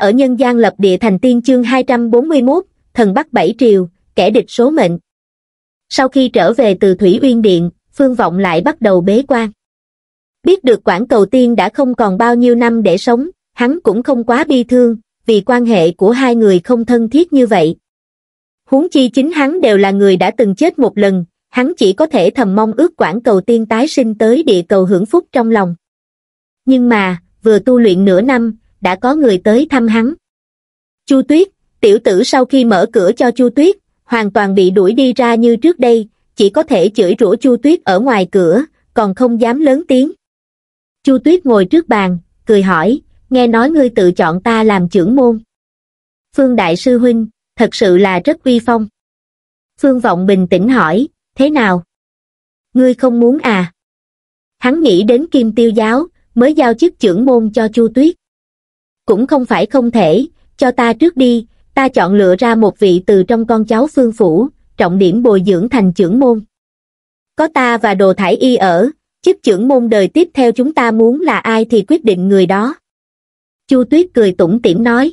Ở Nhân Gian Lập Địa Thành Tiên chương 241, Thần Bắc Bảy Triều, kẻ địch số mệnh. Sau khi trở về từ Thủy Uyên Điện, Phương Vọng lại bắt đầu bế quan. Biết được Quảng Cầu Tiên đã không còn bao nhiêu năm để sống, hắn cũng không quá bi thương, vì quan hệ của hai người không thân thiết như vậy. Huống chi chính hắn đều là người đã từng chết một lần, hắn chỉ có thể thầm mong ước Quảng Cầu Tiên tái sinh tới địa cầu hưởng phúc trong lòng. Nhưng mà, vừa tu luyện nửa năm, đã có người tới thăm hắn. Chu Tuyết, tiểu tử sau khi mở cửa cho Chu Tuyết, hoàn toàn bị đuổi đi ra như trước đây, chỉ có thể chửi rủa Chu Tuyết ở ngoài cửa, còn không dám lớn tiếng. Chu Tuyết ngồi trước bàn, cười hỏi, nghe nói ngươi tự chọn ta làm chưởng môn. Phương đại sư huynh, thật sự là rất uy phong. Phương Vọng bình tĩnh hỏi, thế nào? Ngươi không muốn à? Hắn nghĩ đến Kim Tiêu giáo, mới giao chức chưởng môn cho Chu Tuyết. Cũng không phải không thể, cho ta trước đi, ta chọn lựa ra một vị từ trong con cháu Phương phủ, trọng điểm bồi dưỡng thành chưởng môn. Có ta và Đồ Thải Y ở, chức chưởng môn đời tiếp theo chúng ta muốn là ai thì quyết định người đó. Chu Tuyết cười tủm tỉm nói.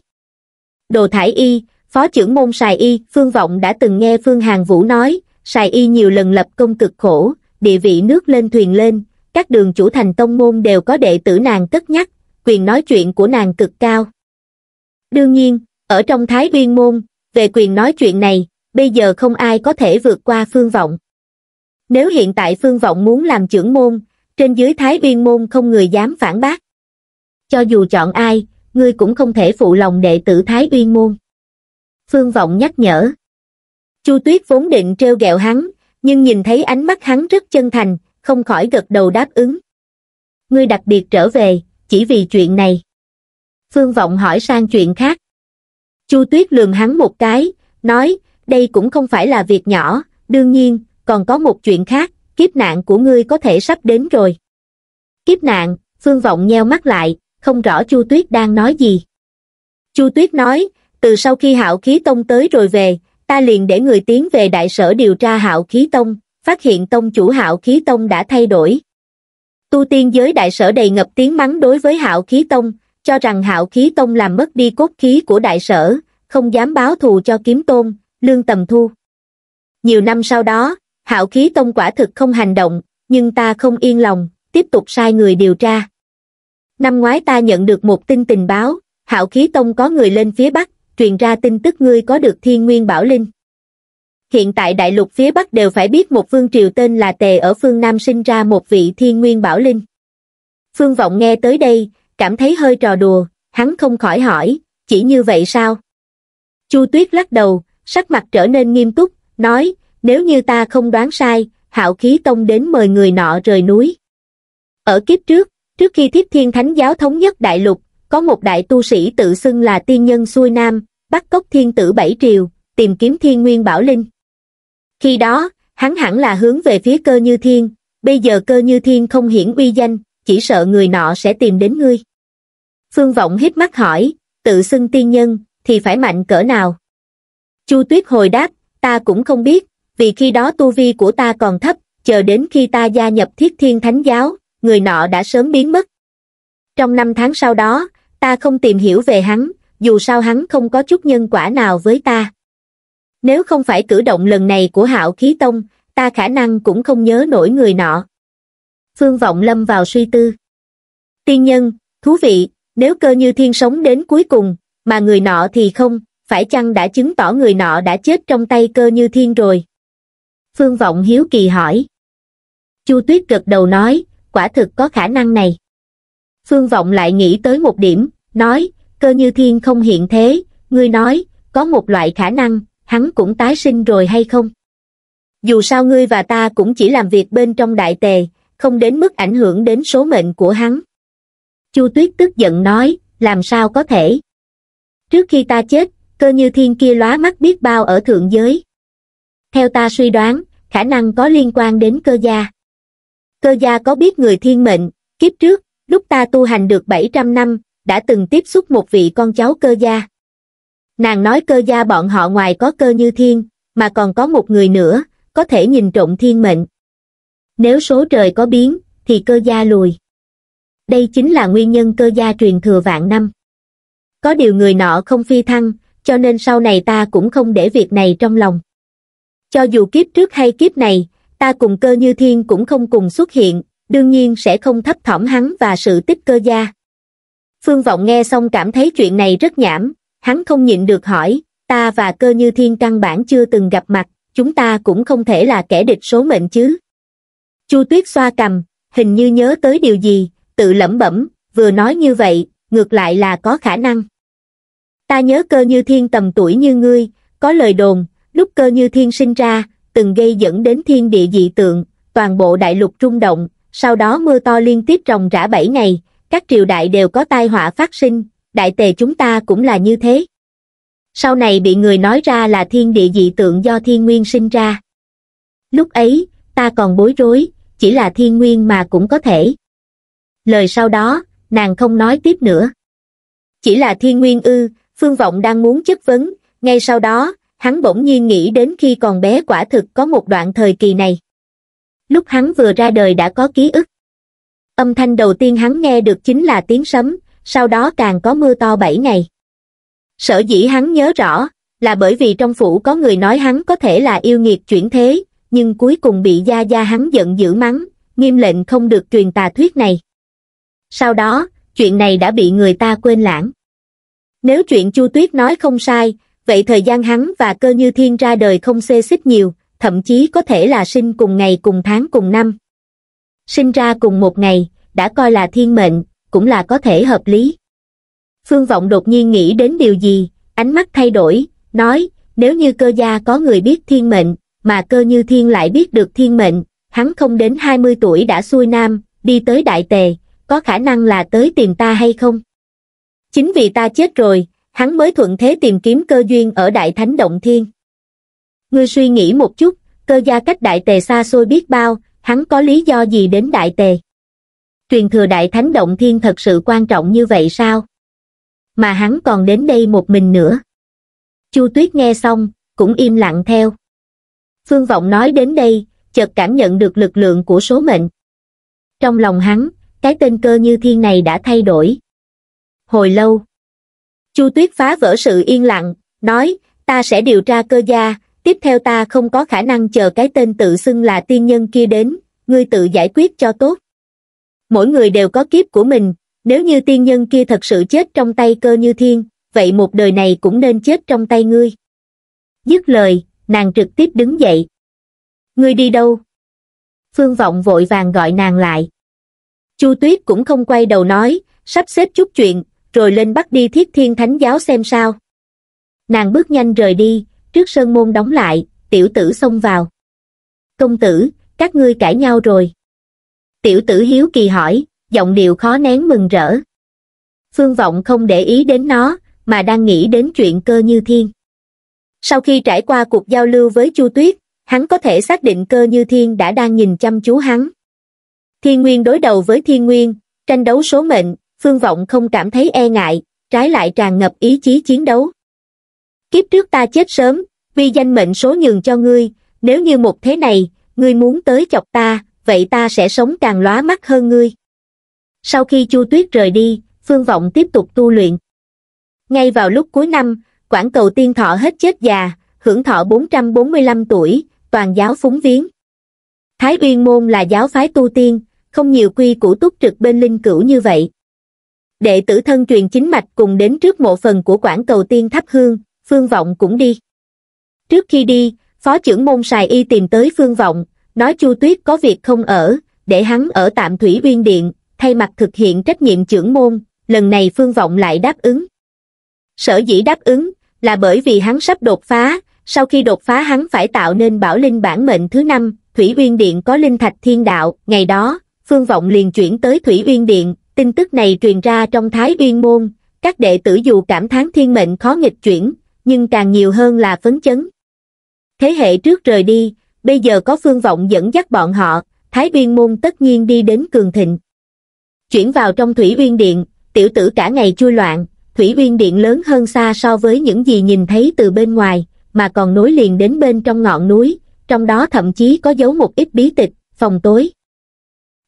Đồ Thải Y, phó chưởng môn Sài Y, Phương Vọng đã từng nghe Phương Hàng Vũ nói, Sài Y nhiều lần lập công cực khổ, địa vị nước lên thuyền lên, các đường chủ thành tông môn đều có đệ tử nàng cất nhắc, quyền nói chuyện của nàng cực cao. Đương nhiên, ở trong Thái Uyên môn, về quyền nói chuyện này, bây giờ không ai có thể vượt qua Phương Vọng. Nếu hiện tại Phương Vọng muốn làm chưởng môn, trên dưới Thái Uyên môn không người dám phản bác. Cho dù chọn ai, ngươi cũng không thể phụ lòng đệ tử Thái Uyên môn. Phương Vọng nhắc nhở. Chu Tuyết vốn định trêu ghẹo hắn, nhưng nhìn thấy ánh mắt hắn rất chân thành, không khỏi gật đầu đáp ứng. Ngươi đặc biệt trở về, chỉ vì chuyện này. Phương Vọng hỏi sang chuyện khác. Chu Tuyết lườm hắn một cái, nói, đây cũng không phải là việc nhỏ, đương nhiên, còn có một chuyện khác, kiếp nạn của ngươi có thể sắp đến rồi. Kiếp nạn? Phương Vọng nheo mắt lại, không rõ Chu Tuyết đang nói gì. Chu Tuyết nói, từ sau khi Hạo Khí Tông tới rồi về, ta liền để người tiến về đại sở điều tra Hạo Khí Tông, phát hiện tông chủ Hạo Khí Tông đã thay đổi. Tu tiên giới đại sở đầy ngập tiếng mắng đối với Hạo Khí Tông, cho rằng Hạo Khí Tông làm mất đi cốt khí của đại sở, không dám báo thù cho Kiếm Tôn, Lương Tầm Thu. Nhiều năm sau đó, Hạo Khí Tông quả thực không hành động, nhưng ta không yên lòng, tiếp tục sai người điều tra. Năm ngoái ta nhận được một tin tình báo, Hạo Khí Tông có người lên phía Bắc, truyền ra tin tức ngươi có được Thiên Nguyên Bảo Linh. Hiện tại đại lục phía Bắc đều phải biết một vương triều tên là Tề ở phương Nam sinh ra một vị Thiên Nguyên Bảo Linh. Phương Vọng nghe tới đây, cảm thấy hơi trò đùa, hắn không khỏi hỏi, chỉ như vậy sao? Chu Tuyết lắc đầu, sắc mặt trở nên nghiêm túc, nói, nếu như ta không đoán sai, Hạo Khí Tông đến mời người nọ rời núi. Ở kiếp trước, trước khi Thiếp Thiên Thánh giáo thống nhất đại lục, có một đại tu sĩ tự xưng là tiên nhân xuôi Nam, bắt cóc thiên tử Bảy Triều, tìm kiếm Thiên Nguyên Bảo Linh. Khi đó, hắn hẳn là hướng về phía Cơ Như Thiên, bây giờ Cơ Như Thiên không hiển uy danh, chỉ sợ người nọ sẽ tìm đến ngươi. Phương Vọng hít mắt hỏi, tự xưng tiên nhân, thì phải mạnh cỡ nào? Chu Tuyết hồi đáp, ta cũng không biết, vì khi đó tu vi của ta còn thấp, chờ đến khi ta gia nhập Thiếp Thiên Thánh giáo, người nọ đã sớm biến mất. Trong 5 tháng sau đó, ta không tìm hiểu về hắn, dù sao hắn không có chút nhân quả nào với ta. Nếu không phải cử động lần này của Hạo Khí Tông, ta khả năng cũng không nhớ nổi người nọ. Phương Vọng lâm vào suy tư. Tiên nhân, thú vị, nếu Cơ Như Thiên sống đến cuối cùng, mà người nọ thì không, phải chăng đã chứng tỏ người nọ đã chết trong tay Cơ Như Thiên rồi? Phương Vọng hiếu kỳ hỏi. Chu Tuyết gật đầu nói, quả thực có khả năng này. Phương Vọng lại nghĩ tới một điểm, nói, Cơ Như Thiên không hiện thế, ngươi nói, có một loại khả năng, hắn cũng tái sinh rồi hay không? Dù sao ngươi và ta cũng chỉ làm việc bên trong đại tề, không đến mức ảnh hưởng đến số mệnh của hắn. Chu Tuyết tức giận nói, làm sao có thể? Trước khi ta chết, Cơ Như Thiên kia lóa mắt biết bao ở thượng giới. Theo ta suy đoán, khả năng có liên quan đến Cơ gia. Cơ gia có biết người thiên mệnh, kiếp trước, lúc ta tu hành được 700 năm, đã từng tiếp xúc một vị con cháu Cơ gia. Nàng nói Cơ gia bọn họ ngoài có Cơ Như Thiên, mà còn có một người nữa, có thể nhìn trộm thiên mệnh. Nếu số trời có biến, thì Cơ gia lùi. Đây chính là nguyên nhân Cơ gia truyền thừa vạn năm. Có điều người nọ không phi thăng, cho nên sau này ta cũng không để việc này trong lòng. Cho dù kiếp trước hay kiếp này, ta cùng Cơ Như Thiên cũng không cùng xuất hiện, đương nhiên sẽ không thấp thỏm hắn và sự tích Cơ gia. Phương Vọng nghe xong cảm thấy chuyện này rất nhảm, hắn không nhịn được hỏi, ta và Cơ Như Thiên căn bản chưa từng gặp mặt, chúng ta cũng không thể là kẻ địch số mệnh chứ. Chu Tuyết xoa cằm, hình như nhớ tới điều gì, tự lẩm bẩm, vừa nói như vậy, ngược lại là có khả năng. Ta nhớ Cơ Như Thiên tầm tuổi như ngươi, có lời đồn, lúc Cơ Như Thiên sinh ra, từng gây dẫn đến thiên địa dị tượng, toàn bộ đại lục rung động, sau đó mưa to liên tiếp ròng rã 7 ngày, các triều đại đều có tai họa phát sinh, đại tề chúng ta cũng là như thế. Sau này bị người nói ra là thiên địa dị tượng do thiên nguyên sinh ra. Lúc ấy, ta còn bối rối, chỉ là thiên nguyên mà cũng có thể. Lời sau đó, nàng không nói tiếp nữa. Chỉ là thiên nguyên ư? Phương Vọng đang muốn chất vấn, ngay sau đó, hắn bỗng nhiên nghĩ đến khi còn bé quả thực có một đoạn thời kỳ này. Lúc hắn vừa ra đời đã có ký ức. Âm thanh đầu tiên hắn nghe được chính là tiếng sấm, sau đó càng có mưa to 7 ngày. Sở dĩ hắn nhớ rõ, là bởi vì trong phủ có người nói hắn có thể là yêu nghiệt chuyển thế, nhưng cuối cùng bị gia gia hắn giận dữ mắng, nghiêm lệnh không được truyền tà thuyết này. Sau đó, chuyện này đã bị người ta quên lãng. Nếu chuyện Chu Tuyết nói không sai, vậy thời gian hắn và Cơ Như Thiên ra đời không xê xích nhiều, thậm chí có thể là sinh cùng ngày cùng tháng cùng năm. Sinh ra cùng một ngày, đã coi là thiên mệnh, cũng là có thể hợp lý. Phương Vọng đột nhiên nghĩ đến điều gì, ánh mắt thay đổi, nói, nếu như Cơ gia có người biết thiên mệnh, mà Cơ Như Thiên lại biết được thiên mệnh, hắn không đến 20 tuổi đã xuôi nam, đi tới Đại Tề, có khả năng là tới tìm ta hay không? Chính vì ta chết rồi, hắn mới thuận thế tìm kiếm cơ duyên ở Đại Thánh Động Thiên. Ngươi suy nghĩ một chút, Cơ gia cách Đại Tề xa xôi biết bao, hắn có lý do gì đến Đại Tề? Truyền thừa Đại Thánh Động Thiên thật sự quan trọng như vậy sao? Mà hắn còn đến đây một mình nữa. Chu Tuyết nghe xong, cũng im lặng theo. Phương Vọng nói đến đây, chợt cảm nhận được lực lượng của số mệnh. Trong lòng hắn, cái tên Cơ Như Thiên này đã thay đổi. Hồi lâu, Chu Tuyết phá vỡ sự yên lặng, nói, ta sẽ điều tra Cơ gia, tiếp theo ta không có khả năng chờ cái tên tự xưng là tiên nhân kia đến, ngươi tự giải quyết cho tốt. Mỗi người đều có kiếp của mình, nếu như tiên nhân kia thật sự chết trong tay Cơ Như Thiên, vậy một đời này cũng nên chết trong tay ngươi. Dứt lời, nàng trực tiếp đứng dậy. Ngươi đi đâu? Phương Vọng vội vàng gọi nàng lại. Chu Tuyết cũng không quay đầu nói, sắp xếp chút chuyện, rồi lên Bắc đi Thiết Thiên Thánh Giáo xem sao. Nàng bước nhanh rời đi, trước sơn môn đóng lại, tiểu tử xông vào. Công tử, các ngươi cãi nhau rồi. Tiểu tử hiếu kỳ hỏi, giọng điệu khó nén mừng rỡ. Phương Vọng không để ý đến nó, mà đang nghĩ đến chuyện Cơ Như Thiên. Sau khi trải qua cuộc giao lưu với Chu Tuyết, hắn có thể xác định Cơ Như Thiên đã đang nhìn chăm chú hắn. Thiên Nguyên đối đầu với Thiên Nguyên, tranh đấu số mệnh, Phương Vọng không cảm thấy e ngại, trái lại tràn ngập ý chí chiến đấu. Kiếp trước ta chết sớm, vì danh mệnh số nhường cho ngươi, nếu như một thế này, ngươi muốn tới chọc ta, vậy ta sẽ sống càng lóa mắt hơn ngươi. Sau khi Chu Tuyết rời đi, Phương Vọng tiếp tục tu luyện. Ngay vào lúc cuối năm, Quảng Cầu Tiên Thọ hết chết già, hưởng thọ 445 tuổi, toàn giáo phúng viếng. Thái Uyên Môn là giáo phái tu tiên, không nhiều quy củ túc trực bên linh cữu như vậy. Đệ tử thân truyền chính mạch cùng đến trước mộ phần của Quảng Cầu Tiên thắp hương, Phương Vọng cũng đi. Trước khi đi, phó trưởng môn Sài Y tìm tới Phương Vọng, nói Chu Tuyết có việc không ở, để hắn ở tạm Thủy Uyên Điện, thay mặt thực hiện trách nhiệm trưởng môn, lần này Phương Vọng lại đáp ứng. Sở dĩ đáp ứng là bởi vì hắn sắp đột phá, sau khi đột phá hắn phải tạo nên bảo linh bản mệnh thứ 5, Thủy Uyên Điện có linh thạch thiên đạo, ngày đó, Phương Vọng liền chuyển tới Thủy Uyên Điện. Tin tức này truyền ra trong Thái Uyên Môn, các đệ tử dù cảm thán thiên mệnh khó nghịch chuyển, nhưng càng nhiều hơn là phấn chấn. Thế hệ trước rời đi, bây giờ có Phương Vọng dẫn dắt bọn họ, Thái Uyên Môn tất nhiên đi đến cường thịnh. Chuyển vào trong Thủy Uyên Điện, tiểu tử cả ngày chui loạn, Thủy Uyên Điện lớn hơn xa so với những gì nhìn thấy từ bên ngoài, mà còn nối liền đến bên trong ngọn núi, trong đó thậm chí có giấu một ít bí tịch, phòng tối.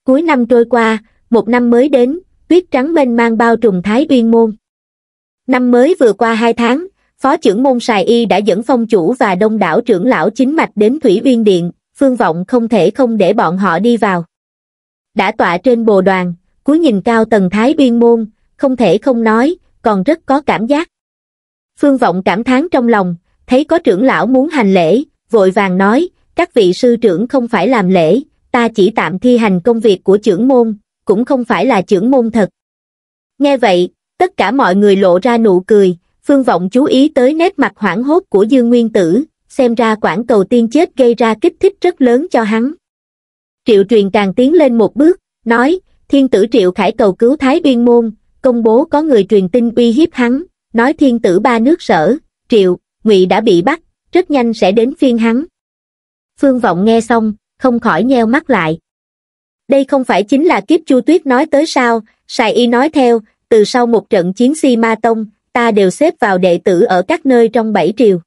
Cuối năm trôi qua, một năm mới đến, tuyết trắng mênh mang bao trùm Thái Uyên Môn. Năm mới vừa qua 2 tháng, Phó trưởng môn Sài Y đã dẫn phong chủ và đông đảo trưởng lão chính mạch đến Thủy Uyên Điện, Phương Vọng không thể không để bọn họ đi vào. Đã tọa trên bồ đoàn, cúi nhìn cao tầng Thái Uyên môn, không thể không nói, còn rất có cảm giác. Phương Vọng cảm thán trong lòng, thấy có trưởng lão muốn hành lễ, vội vàng nói, các vị sư trưởng không phải làm lễ, ta chỉ tạm thi hành công việc của trưởng môn, cũng không phải là trưởng môn thật. Nghe vậy, tất cả mọi người lộ ra nụ cười. Phương Vọng chú ý tới nét mặt hoảng hốt của Dương Nguyên Tử, xem ra Quảng Cầu Tiên chết gây ra kích thích rất lớn cho hắn. Triệu Truyền càng tiến lên một bước, nói, Thiên tử Triệu Khải cầu cứu Thái Uyên môn, công bố có người truyền tin uy hiếp hắn, nói thiên tử ba nước Sở, Triệu, Ngụy đã bị bắt, rất nhanh sẽ đến phiên hắn. Phương Vọng nghe xong, không khỏi nheo mắt lại. Đây không phải chính là kiếp Chu Tuyết nói tới sao? Sài Y nói theo, từ sau một trận chiến Si Ma Tông, ta đều xếp vào đệ tử ở các nơi trong 7 triều.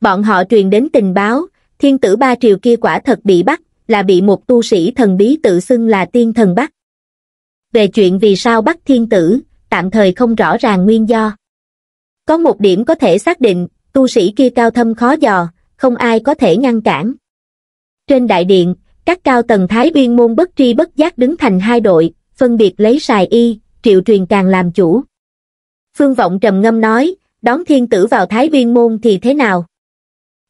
Bọn họ truyền đến tình báo, thiên tử 3 triều kia quả thật bị bắt, là bị một tu sĩ thần bí tự xưng là tiên thần bắt. Về chuyện vì sao bắt thiên tử, tạm thời không rõ ràng nguyên do. Có một điểm có thể xác định, tu sĩ kia cao thâm khó dò, không ai có thể ngăn cản. Trên đại điện, các cao tầng Thái Uyên môn bất tri bất giác đứng thành 2 đội, phân biệt lấy Sài Y, Triệu Truyền càng làm chủ. Phương Vọng trầm ngâm nói, đón thiên tử vào Thái Uyên môn thì thế nào?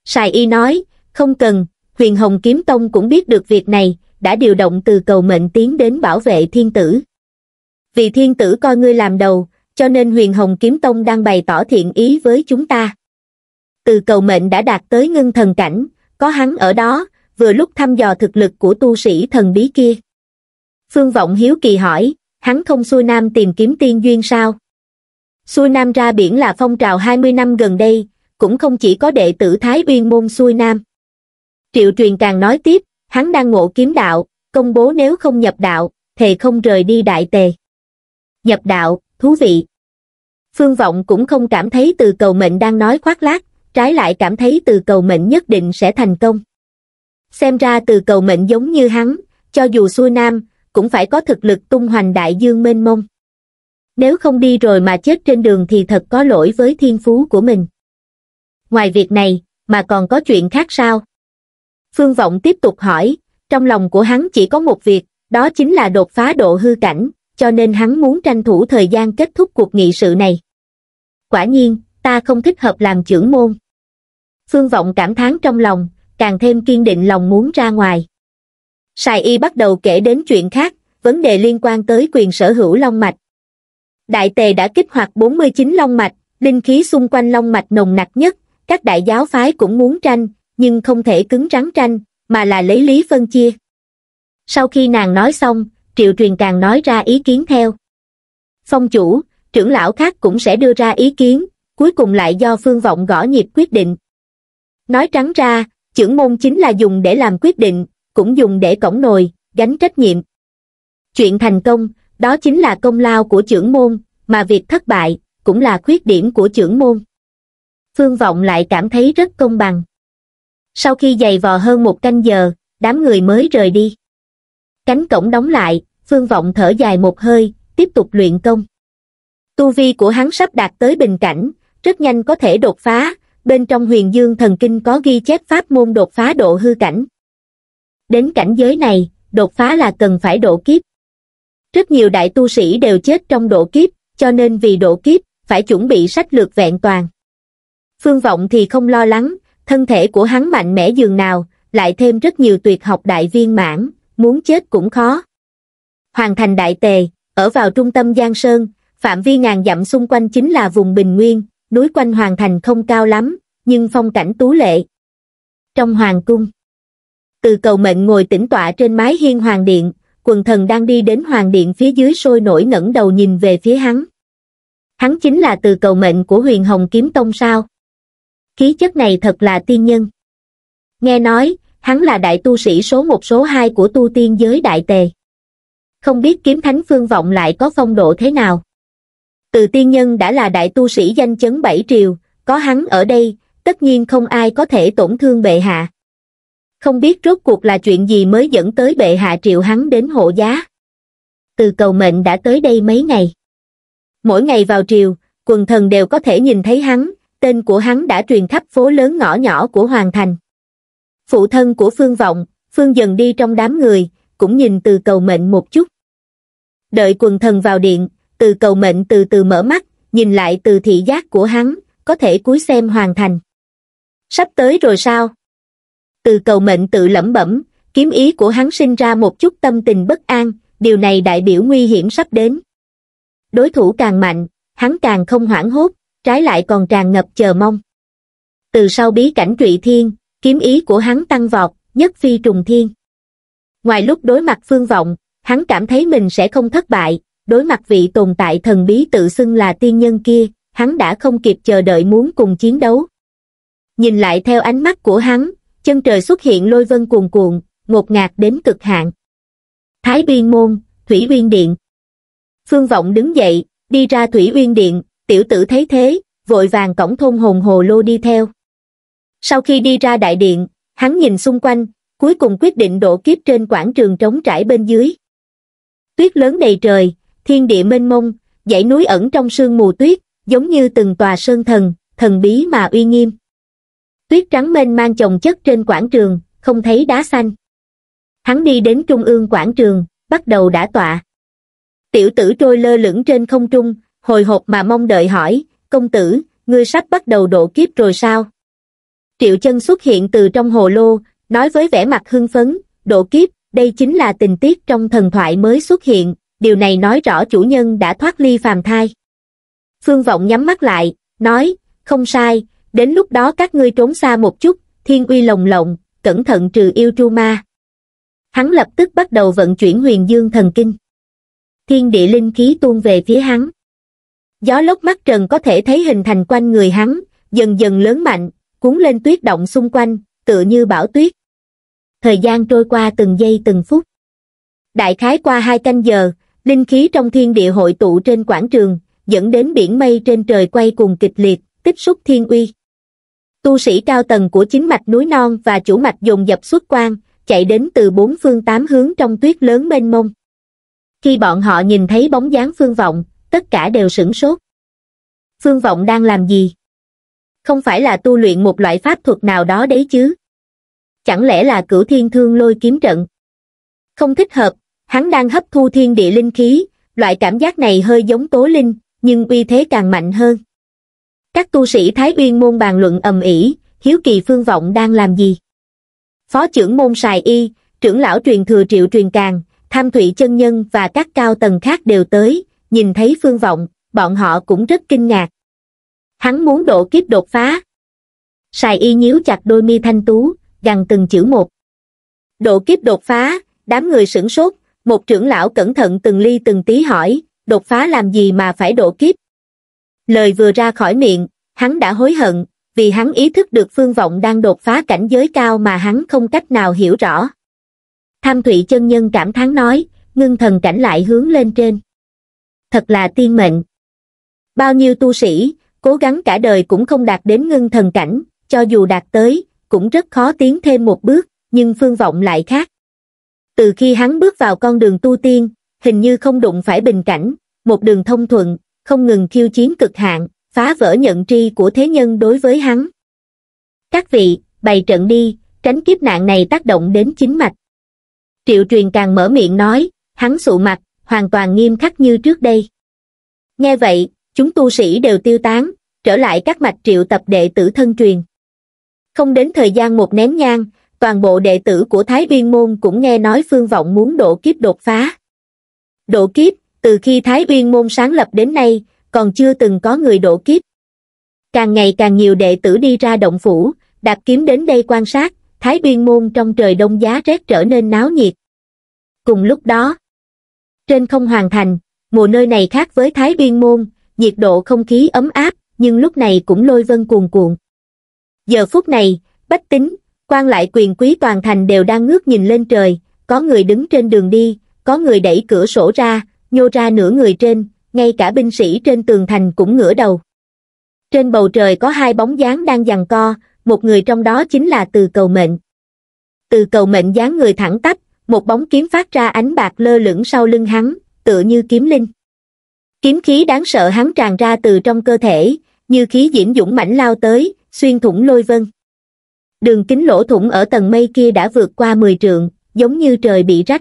Sài Y nói, không cần, Huyền Hồng Kiếm Tông cũng biết được việc này, đã điều động từ cầu mệnh tiến đến bảo vệ thiên tử. Vì thiên tử coi ngươi làm đầu, cho nên Huyền Hồng Kiếm Tông đang bày tỏ thiện ý với chúng ta. Từ cầu mệnh đã đạt tới ngưng thần cảnh, có hắn ở đó, vừa lúc thăm dò thực lực của tu sĩ thần bí kia. Phương Vọng hiếu kỳ hỏi, hắn không xuôi nam tìm kiếm tiên duyên sao? Xuôi nam ra biển là phong trào 20 năm gần đây, cũng không chỉ có đệ tử Thái Uyên môn xuôi nam. Triệu Truyền càng nói tiếp, hắn đang ngộ kiếm đạo, công bố nếu không nhập đạo, thề không rời đi Đại Tề. Nhập đạo, thú vị. Phương Vọng cũng không cảm thấy từ cầu mệnh đang nói khoác lác, trái lại cảm thấy từ cầu mệnh nhất định sẽ thành công. Xem ra từ cầu mệnh giống như hắn, cho dù xuôi nam, cũng phải có thực lực tung hoành đại dương mênh mông. Nếu không đi rồi mà chết trên đường thì thật có lỗi với thiên phú của mình. Ngoài việc này, mà còn có chuyện khác sao? Phương Vọng tiếp tục hỏi, trong lòng của hắn chỉ có một việc, đó chính là đột phá độ hư cảnh, cho nên hắn muốn tranh thủ thời gian kết thúc cuộc nghị sự này. Quả nhiên, ta không thích hợp làm trưởng môn. Phương Vọng cảm thán trong lòng, càng thêm kiên định lòng muốn ra ngoài. Sài Y bắt đầu kể đến chuyện khác, vấn đề liên quan tới quyền sở hữu long mạch. Đại Tề đã kích hoạt 49 long mạch, linh khí xung quanh long mạch nồng nặc nhất, các đại giáo phái cũng muốn tranh, nhưng không thể cứng rắn tranh, mà là lấy lý phân chia. Sau khi nàng nói xong, Triệu Truyền càng nói ra ý kiến theo. Phong chủ, trưởng lão khác cũng sẽ đưa ra ý kiến, cuối cùng lại do Phương Vọng gõ nhịp quyết định. Nói trắng ra, trưởng môn chính là dùng để làm quyết định, cũng dùng để cõng nồi, gánh trách nhiệm. Chuyện thành công, đó chính là công lao của trưởng môn, mà việc thất bại, cũng là khuyết điểm của trưởng môn. Phương Vọng lại cảm thấy rất công bằng. Sau khi giày vò hơn 1 canh giờ, đám người mới rời đi. Cánh cổng đóng lại, Phương Vọng thở dài một hơi, tiếp tục luyện công. Tu vi của hắn sắp đạt tới bình cảnh, rất nhanh có thể đột phá, bên trong Huyền Dương Thần Kinh có ghi chép pháp môn đột phá độ hư cảnh. Đến cảnh giới này, đột phá là cần phải độ kiếp. Rất nhiều đại tu sĩ đều chết trong độ kiếp, cho nên vì độ kiếp, phải chuẩn bị sách lược vẹn toàn. Phương Vọng thì không lo lắng, thân thể của hắn mạnh mẽ dường nào, lại thêm rất nhiều tuyệt học đại viên mãn, muốn chết cũng khó. Hoàn thành Đại Tề, ở vào trung tâm Giang Sơn, phạm vi ngàn dặm xung quanh chính là vùng bình nguyên, núi quanh hoàng thành không cao lắm, nhưng phong cảnh tú lệ. Trong hoàng cung, Từ Cầu Mệnh ngồi tĩnh tọa trên mái hiên hoàng điện, quần thần đang đi đến hoàng điện phía dưới sôi nổi ngẩng đầu nhìn về phía hắn. Hắn chính là Từ Cầu Mệnh của Huyền Hồng Kiếm Tông sao? Khí chất này thật là tiên nhân. Nghe nói, hắn là đại tu sĩ số 1 số 2 của tu tiên giới Đại Tề. Không biết kiếm thánh Phương Vọng lại có phong độ thế nào? Từ tiên nhân đã là đại tu sĩ danh chấn 7 triều, có hắn ở đây, tất nhiên không ai có thể tổn thương bệ hạ. Không biết rốt cuộc là chuyện gì mới dẫn tới bệ hạ triệu hắn đến hộ giá. Từ Cầu Mệnh đã tới đây mấy ngày. Mỗi ngày vào triều, quần thần đều có thể nhìn thấy hắn, tên của hắn đã truyền khắp phố lớn ngõ nhỏ của Hoàng Thành. Phụ thân của Phương Vọng, Phương Dần đi trong đám người, cũng nhìn Từ Cầu Mệnh một chút. Đợi quần thần vào điện, Từ Cầu Mệnh từ từ mở mắt, nhìn lại từ thị giác của hắn, có thể cúi xem Hoàng Thành. Sắp tới rồi sao? Từ Cầu Mệnh tự lẩm bẩm, kiếm ý của hắn sinh ra một chút tâm tình bất an, điều này đại biểu nguy hiểm sắp đến. Đối thủ càng mạnh, hắn càng không hoảng hốt, trái lại còn tràn ngập chờ mong. Từ sau bí cảnh Trụy Thiên, kiếm ý của hắn tăng vọt, nhất phi trùng thiên. Ngoài lúc đối mặt Phương Vọng, hắn cảm thấy mình sẽ không thất bại, đối mặt vị tồn tại thần bí tự xưng là tiên nhân kia, hắn đã không kịp chờ đợi muốn cùng chiến đấu. Nhìn lại theo ánh mắt của hắn, chân trời xuất hiện lôi vân cuồn cuộn, ngột ngạt đến cực hạn. Thái Uyên Môn, Thủy Uyên Điện. Phương Vọng đứng dậy, đi ra Thủy Uyên Điện, tiểu tử thấy thế, vội vàng cõng thôn hồn hồ lô đi theo. Sau khi đi ra đại điện, hắn nhìn xung quanh, cuối cùng quyết định độ kiếp trên quảng trường trống trải bên dưới. Tuyết lớn đầy trời, thiên địa mênh mông, dãy núi ẩn trong sương mù tuyết, giống như từng tòa sơn thần, thần bí mà uy nghiêm. Tuyết trắng mênh mang chồng chất trên quảng trường, không thấy đá xanh. Hắn đi đến trung ương quảng trường, bắt đầu đả tọa. Tiểu tử trôi lơ lửng trên không trung, hồi hộp mà mong đợi hỏi, công tử, ngươi sắp bắt đầu độ kiếp rồi sao? Triệu Chân xuất hiện từ trong hồ lô, nói với vẻ mặt hưng phấn, độ kiếp, đây chính là tình tiết trong thần thoại mới xuất hiện, điều này nói rõ chủ nhân đã thoát ly phàm thai. Phương Vọng nhắm mắt lại, nói, không sai, đến lúc đó các ngươi trốn xa một chút, thiên uy lồng lộng, cẩn thận trừ yêu tru ma. Hắn lập tức bắt đầu vận chuyển Huyền Dương Thần Kinh. Thiên địa linh khí tuôn về phía hắn. Gió lốc mắt trần có thể thấy hình thành quanh người hắn, dần dần lớn mạnh, cuốn lên tuyết động xung quanh, tựa như bão tuyết. Thời gian trôi qua từng giây từng phút. Đại khái qua 2 canh giờ, linh khí trong thiên địa hội tụ trên quảng trường, dẫn đến biển mây trên trời quay cuồng kịch liệt, tích xúc thiên uy. Tu sĩ cao tầng của chính mạch núi non và chủ mạch dồn dập xuất quan, chạy đến từ 4 phương 8 hướng trong tuyết lớn mênh mông. Khi bọn họ nhìn thấy bóng dáng Phương Vọng, tất cả đều sửng sốt. Phương Vọng đang làm gì? Không phải là tu luyện một loại pháp thuật nào đó đấy chứ? Chẳng lẽ là Cửu Thiên Thương Lôi kiếm trận? Không thích hợp, hắn đang hấp thu thiên địa linh khí, loại cảm giác này hơi giống Tố Linh, nhưng uy thế càng mạnh hơn. Các tu sĩ Thái Uyên Môn bàn luận ầm ĩ, hiếu kỳ Phương Vọng đang làm gì. Phó trưởng môn Sài Y, trưởng lão truyền thừa Triệu Truyền Càng, Tham Thụy Chân Nhân và các cao tầng khác đều tới, nhìn thấy Phương Vọng, bọn họ cũng rất kinh ngạc. Hắn muốn độ kiếp đột phá. Sài Y nhíu chặt đôi mi thanh tú, gằn từng chữ một. Độ kiếp đột phá, đám người sửng sốt, một trưởng lão cẩn thận từng ly từng tí hỏi, đột phá làm gì mà phải độ kiếp? Lời vừa ra khỏi miệng, hắn đã hối hận, vì hắn ý thức được Phương Vọng đang đột phá cảnh giới cao mà hắn không cách nào hiểu rõ. Tham Thụy Chân Nhân cảm thán nói, ngưng thần cảnh lại hướng lên trên. Thật là tiên mệnh. Bao nhiêu tu sĩ, cố gắng cả đời cũng không đạt đến ngưng thần cảnh, cho dù đạt tới, cũng rất khó tiến thêm một bước, nhưng Phương Vọng lại khác. Từ khi hắn bước vào con đường tu tiên, hình như không đụng phải bình cảnh, một đường thông thuận, không ngừng khiêu chiến cực hạn, phá vỡ nhận tri của thế nhân đối với hắn. Các vị, bày trận đi, tránh kiếp nạn này tác động đến chính mạch. Triệu Truyền Càng mở miệng nói, hắn sụ mặt, hoàn toàn nghiêm khắc như trước đây. Nghe vậy, chúng tu sĩ đều tiêu tán, trở lại các mạch triệu tập đệ tử thân truyền. Không đến thời gian một nén nhang, toàn bộ đệ tử của Thái Uyên Môn cũng nghe nói Phương Vọng muốn độ kiếp đột phá. Độ kiếp, từ khi Thái Uyên Môn sáng lập đến nay, còn chưa từng có người độ kiếp. Càng ngày càng nhiều đệ tử đi ra động phủ, đạp kiếm đến đây quan sát, Thái Uyên Môn trong trời đông giá rét trở nên náo nhiệt. Cùng lúc đó, trên không Hoàng Thành, mùa nơi này khác với Thái Uyên Môn, nhiệt độ không khí ấm áp, nhưng lúc này cũng lôi vân cuồn cuộn. Giờ phút này, bách tính, quan lại quyền quý toàn thành đều đang ngước nhìn lên trời, có người đứng trên đường đi, có người đẩy cửa sổ ra, nhô ra nửa người trên, ngay cả binh sĩ trên tường thành cũng ngửa đầu. Trên bầu trời có 2 bóng dáng đang giằng co, một người trong đó chính là Từ Cầu Mệnh. Từ Cầu Mệnh dáng người thẳng tắp, một bóng kiếm phát ra ánh bạc lơ lửng sau lưng hắn, tựa như kiếm linh. Kiếm khí đáng sợ hắn tràn ra từ trong cơ thể, như khí diễm dũng mãnh lao tới, xuyên thủng lôi vân. Đường kính lỗ thủng ở tầng mây kia đã vượt qua 10 trượng, giống như trời bị rách.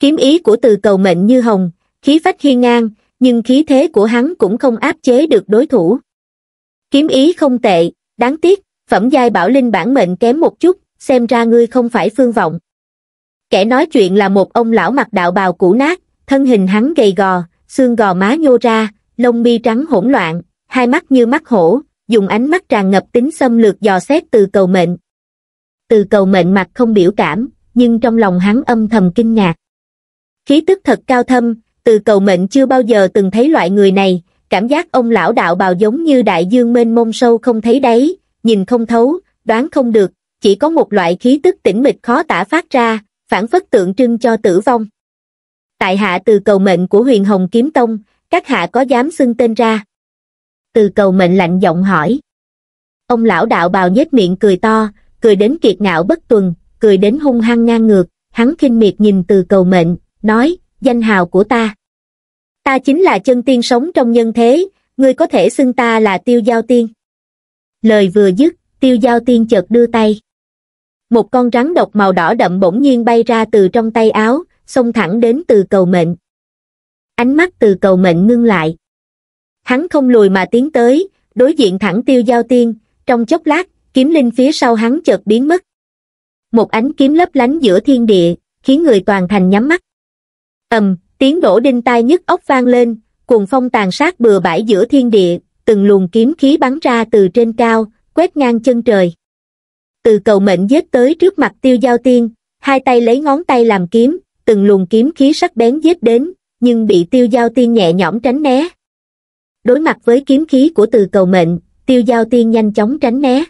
Kiếm ý của Từ Cầu Mệnh như hồng, khí phách hiên ngang, nhưng khí thế của hắn cũng không áp chế được đối thủ. Kiếm ý không tệ, đáng tiếc, phẩm giai bảo linh bản mệnh kém một chút, xem ra ngươi không phải Phương Vọng. Kẻ nói chuyện là một ông lão mặc đạo bào cũ nát, thân hình hắn gầy gò, xương gò má nhô ra, lông mi trắng hỗn loạn, hai mắt như mắt hổ, dùng ánh mắt tràn ngập tính xâm lược dò xét Từ Cầu Mệnh. Từ Cầu Mệnh mặt không biểu cảm, nhưng trong lòng hắn âm thầm kinh ngạc. Khí tức thật cao thâm, Từ Cầu Mệnh chưa bao giờ từng thấy loại người này, cảm giác ông lão đạo bào giống như đại dương mênh mông sâu không thấy đáy, nhìn không thấu, đoán không được, chỉ có một loại khí tức tĩnh mịch khó tả phát ra, phảng phất tượng trưng cho tử vong. Tại hạ Từ Cầu Mệnh của Huyền Hồng Kiếm Tông, các hạ có dám xưng tên ra? Từ Cầu Mệnh lạnh giọng hỏi. Ông lão đạo bào nhếch miệng cười to, cười đến kiệt ngạo bất tuần, cười đến hung hăng ngang ngược, hắn khinh miệt nhìn Từ Cầu Mệnh, nói, danh hào của ta. Ta chính là chân tiên sống trong nhân thế, ngươi có thể xưng ta là Tiêu Giao Tiên. Lời vừa dứt, Tiêu Giao Tiên chợt đưa tay. Một con rắn độc màu đỏ đậm bỗng nhiên bay ra từ trong tay áo, xông thẳng đến Từ Cầu Mệnh. Ánh mắt Từ Cầu Mệnh ngưng lại. Hắn không lùi mà tiến tới, đối diện thẳng Tiêu Giao Tiên, trong chốc lát, kiếm linh phía sau hắn chợt biến mất. Một ánh kiếm lấp lánh giữa thiên địa, khiến người toàn thành nhắm mắt. Ầm, tiếng đổ đinh tai nhức óc vang lên, cuồng phong tàn sát bừa bãi giữa thiên địa, từng luồng kiếm khí bắn ra từ trên cao, quét ngang chân trời. Từ Cầu Mệnh giết tới trước mặt Tiêu Giao Tiên, hai tay lấy ngón tay làm kiếm, từng luồng kiếm khí sắc bén giết đến, nhưng bị Tiêu Giao Tiên nhẹ nhõm tránh né. Đối mặt với kiếm khí của Từ Cầu Mệnh, Tiêu Giao Tiên nhanh chóng tránh né.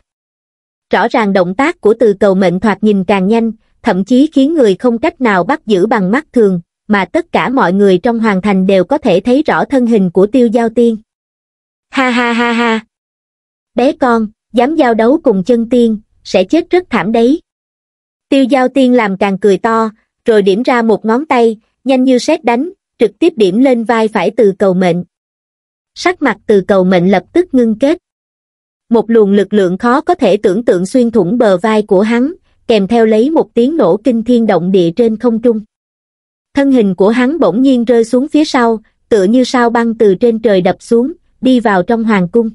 Rõ ràng động tác của Từ Cầu Mệnh thoạt nhìn càng nhanh, thậm chí khiến người không cách nào bắt giữ bằng mắt thường, mà tất cả mọi người trong hoàng thành đều có thể thấy rõ thân hình của Tiêu Giao Tiên. Ha ha ha ha! Bé con, dám giao đấu cùng chân tiên, sẽ chết rất thảm đấy. Tiêu Giao Tiên làm càng cười to, rồi điểm ra một ngón tay, nhanh như sét đánh, trực tiếp điểm lên vai phải Từ Cầu Mệnh. Sắc mặt Từ Cầu Mệnh lập tức ngưng kết. Một luồng lực lượng khó có thể tưởng tượng xuyên thủng bờ vai của hắn, kèm theo lấy một tiếng nổ kinh thiên động địa trên không trung. Thân hình của hắn bỗng nhiên rơi xuống phía sau, tựa như sao băng từ trên trời đập xuống, đi vào trong hoàng cung.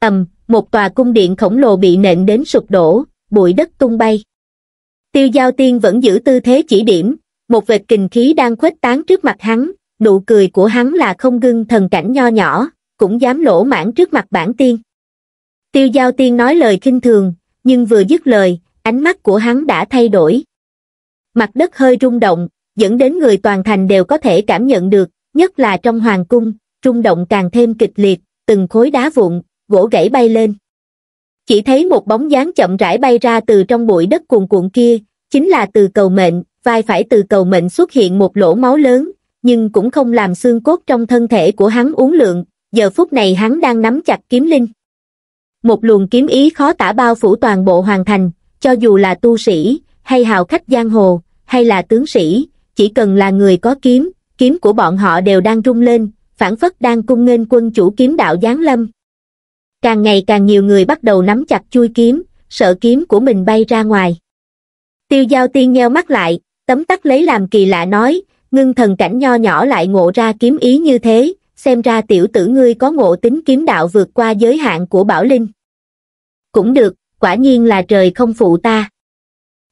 Ầm, một tòa cung điện khổng lồ bị nện đến sụp đổ, bụi đất tung bay. Tiêu Giao Tiên vẫn giữ tư thế chỉ điểm, một vệt kình khí đang khuếch tán trước mặt hắn, nụ cười của hắn là không gương thần cảnh nho nhỏ, cũng dám lỗ mãng trước mặt bản tiên. Tiêu Giao Tiên nói lời khinh thường, nhưng vừa dứt lời, ánh mắt của hắn đã thay đổi. Mặt đất hơi rung động, dẫn đến người toàn thành đều có thể cảm nhận được, nhất là trong hoàng cung, rung động càng thêm kịch liệt, từng khối đá vụn, gỗ gãy bay lên. Chỉ thấy một bóng dáng chậm rãi bay ra từ trong bụi đất cuồn cuộn kia, chính là Từ Cầu Mệnh. Vai phải Từ Cầu Mệnh xuất hiện một lỗ máu lớn, nhưng cũng không làm xương cốt trong thân thể của hắn uốn lượn, giờ phút này hắn đang nắm chặt kiếm linh. Một luồng kiếm ý khó tả bao phủ toàn bộ hoàng thành, cho dù là tu sĩ, hay hào khách giang hồ, hay là tướng sĩ, chỉ cần là người có kiếm của bọn họ đều đang rung lên, phảng phất đang cung nghênh quân chủ kiếm đạo giáng lâm. Càng ngày càng nhiều người bắt đầu nắm chặt chuôi kiếm, sợ kiếm của mình bay ra ngoài. Tiêu Giao Tiên nheo mắt lại, tấm tắc lấy làm kỳ lạ nói, ngưng thần cảnh nho nhỏ lại ngộ ra kiếm ý như thế, xem ra tiểu tử ngươi có ngộ tính kiếm đạo vượt qua giới hạn của Bảo Linh. Cũng được, quả nhiên là trời không phụ ta.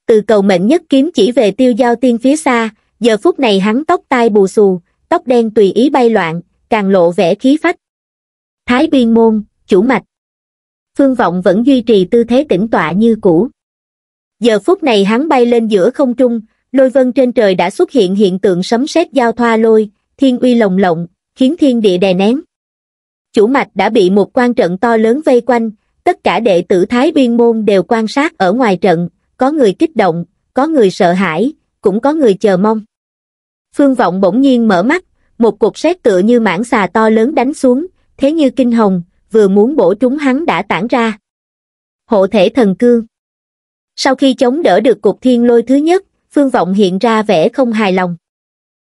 Từ Cầu Mệnh nhất kiếm chỉ về Tiêu Giao Tiên phía xa, giờ phút này hắn tóc tai bù xù, tóc đen tùy ý bay loạn, càng lộ vẻ khí phách. Thái Biên Môn, chủ mạch. Phương Vọng vẫn duy trì tư thế tĩnh tọa như cũ. Giờ phút này hắn bay lên giữa không trung, lôi vân trên trời đã xuất hiện hiện tượng sấm sét giao thoa lôi, thiên uy lồng lộng, khiến thiên địa đè nén. Chủ mạch đã bị một quan trận to lớn vây quanh, tất cả đệ tử Thái Biên Môn đều quan sát ở ngoài trận, có người kích động, có người sợ hãi, cũng có người chờ mong. Phương Vọng bỗng nhiên mở mắt, một cột sét tựa như mảng xà to lớn đánh xuống, thế như kinh hồng, vừa muốn bổ trúng hắn đã tản ra. Hộ thể thần cương. Sau khi chống đỡ được cột thiên lôi thứ nhất, Phương Vọng hiện ra vẻ không hài lòng.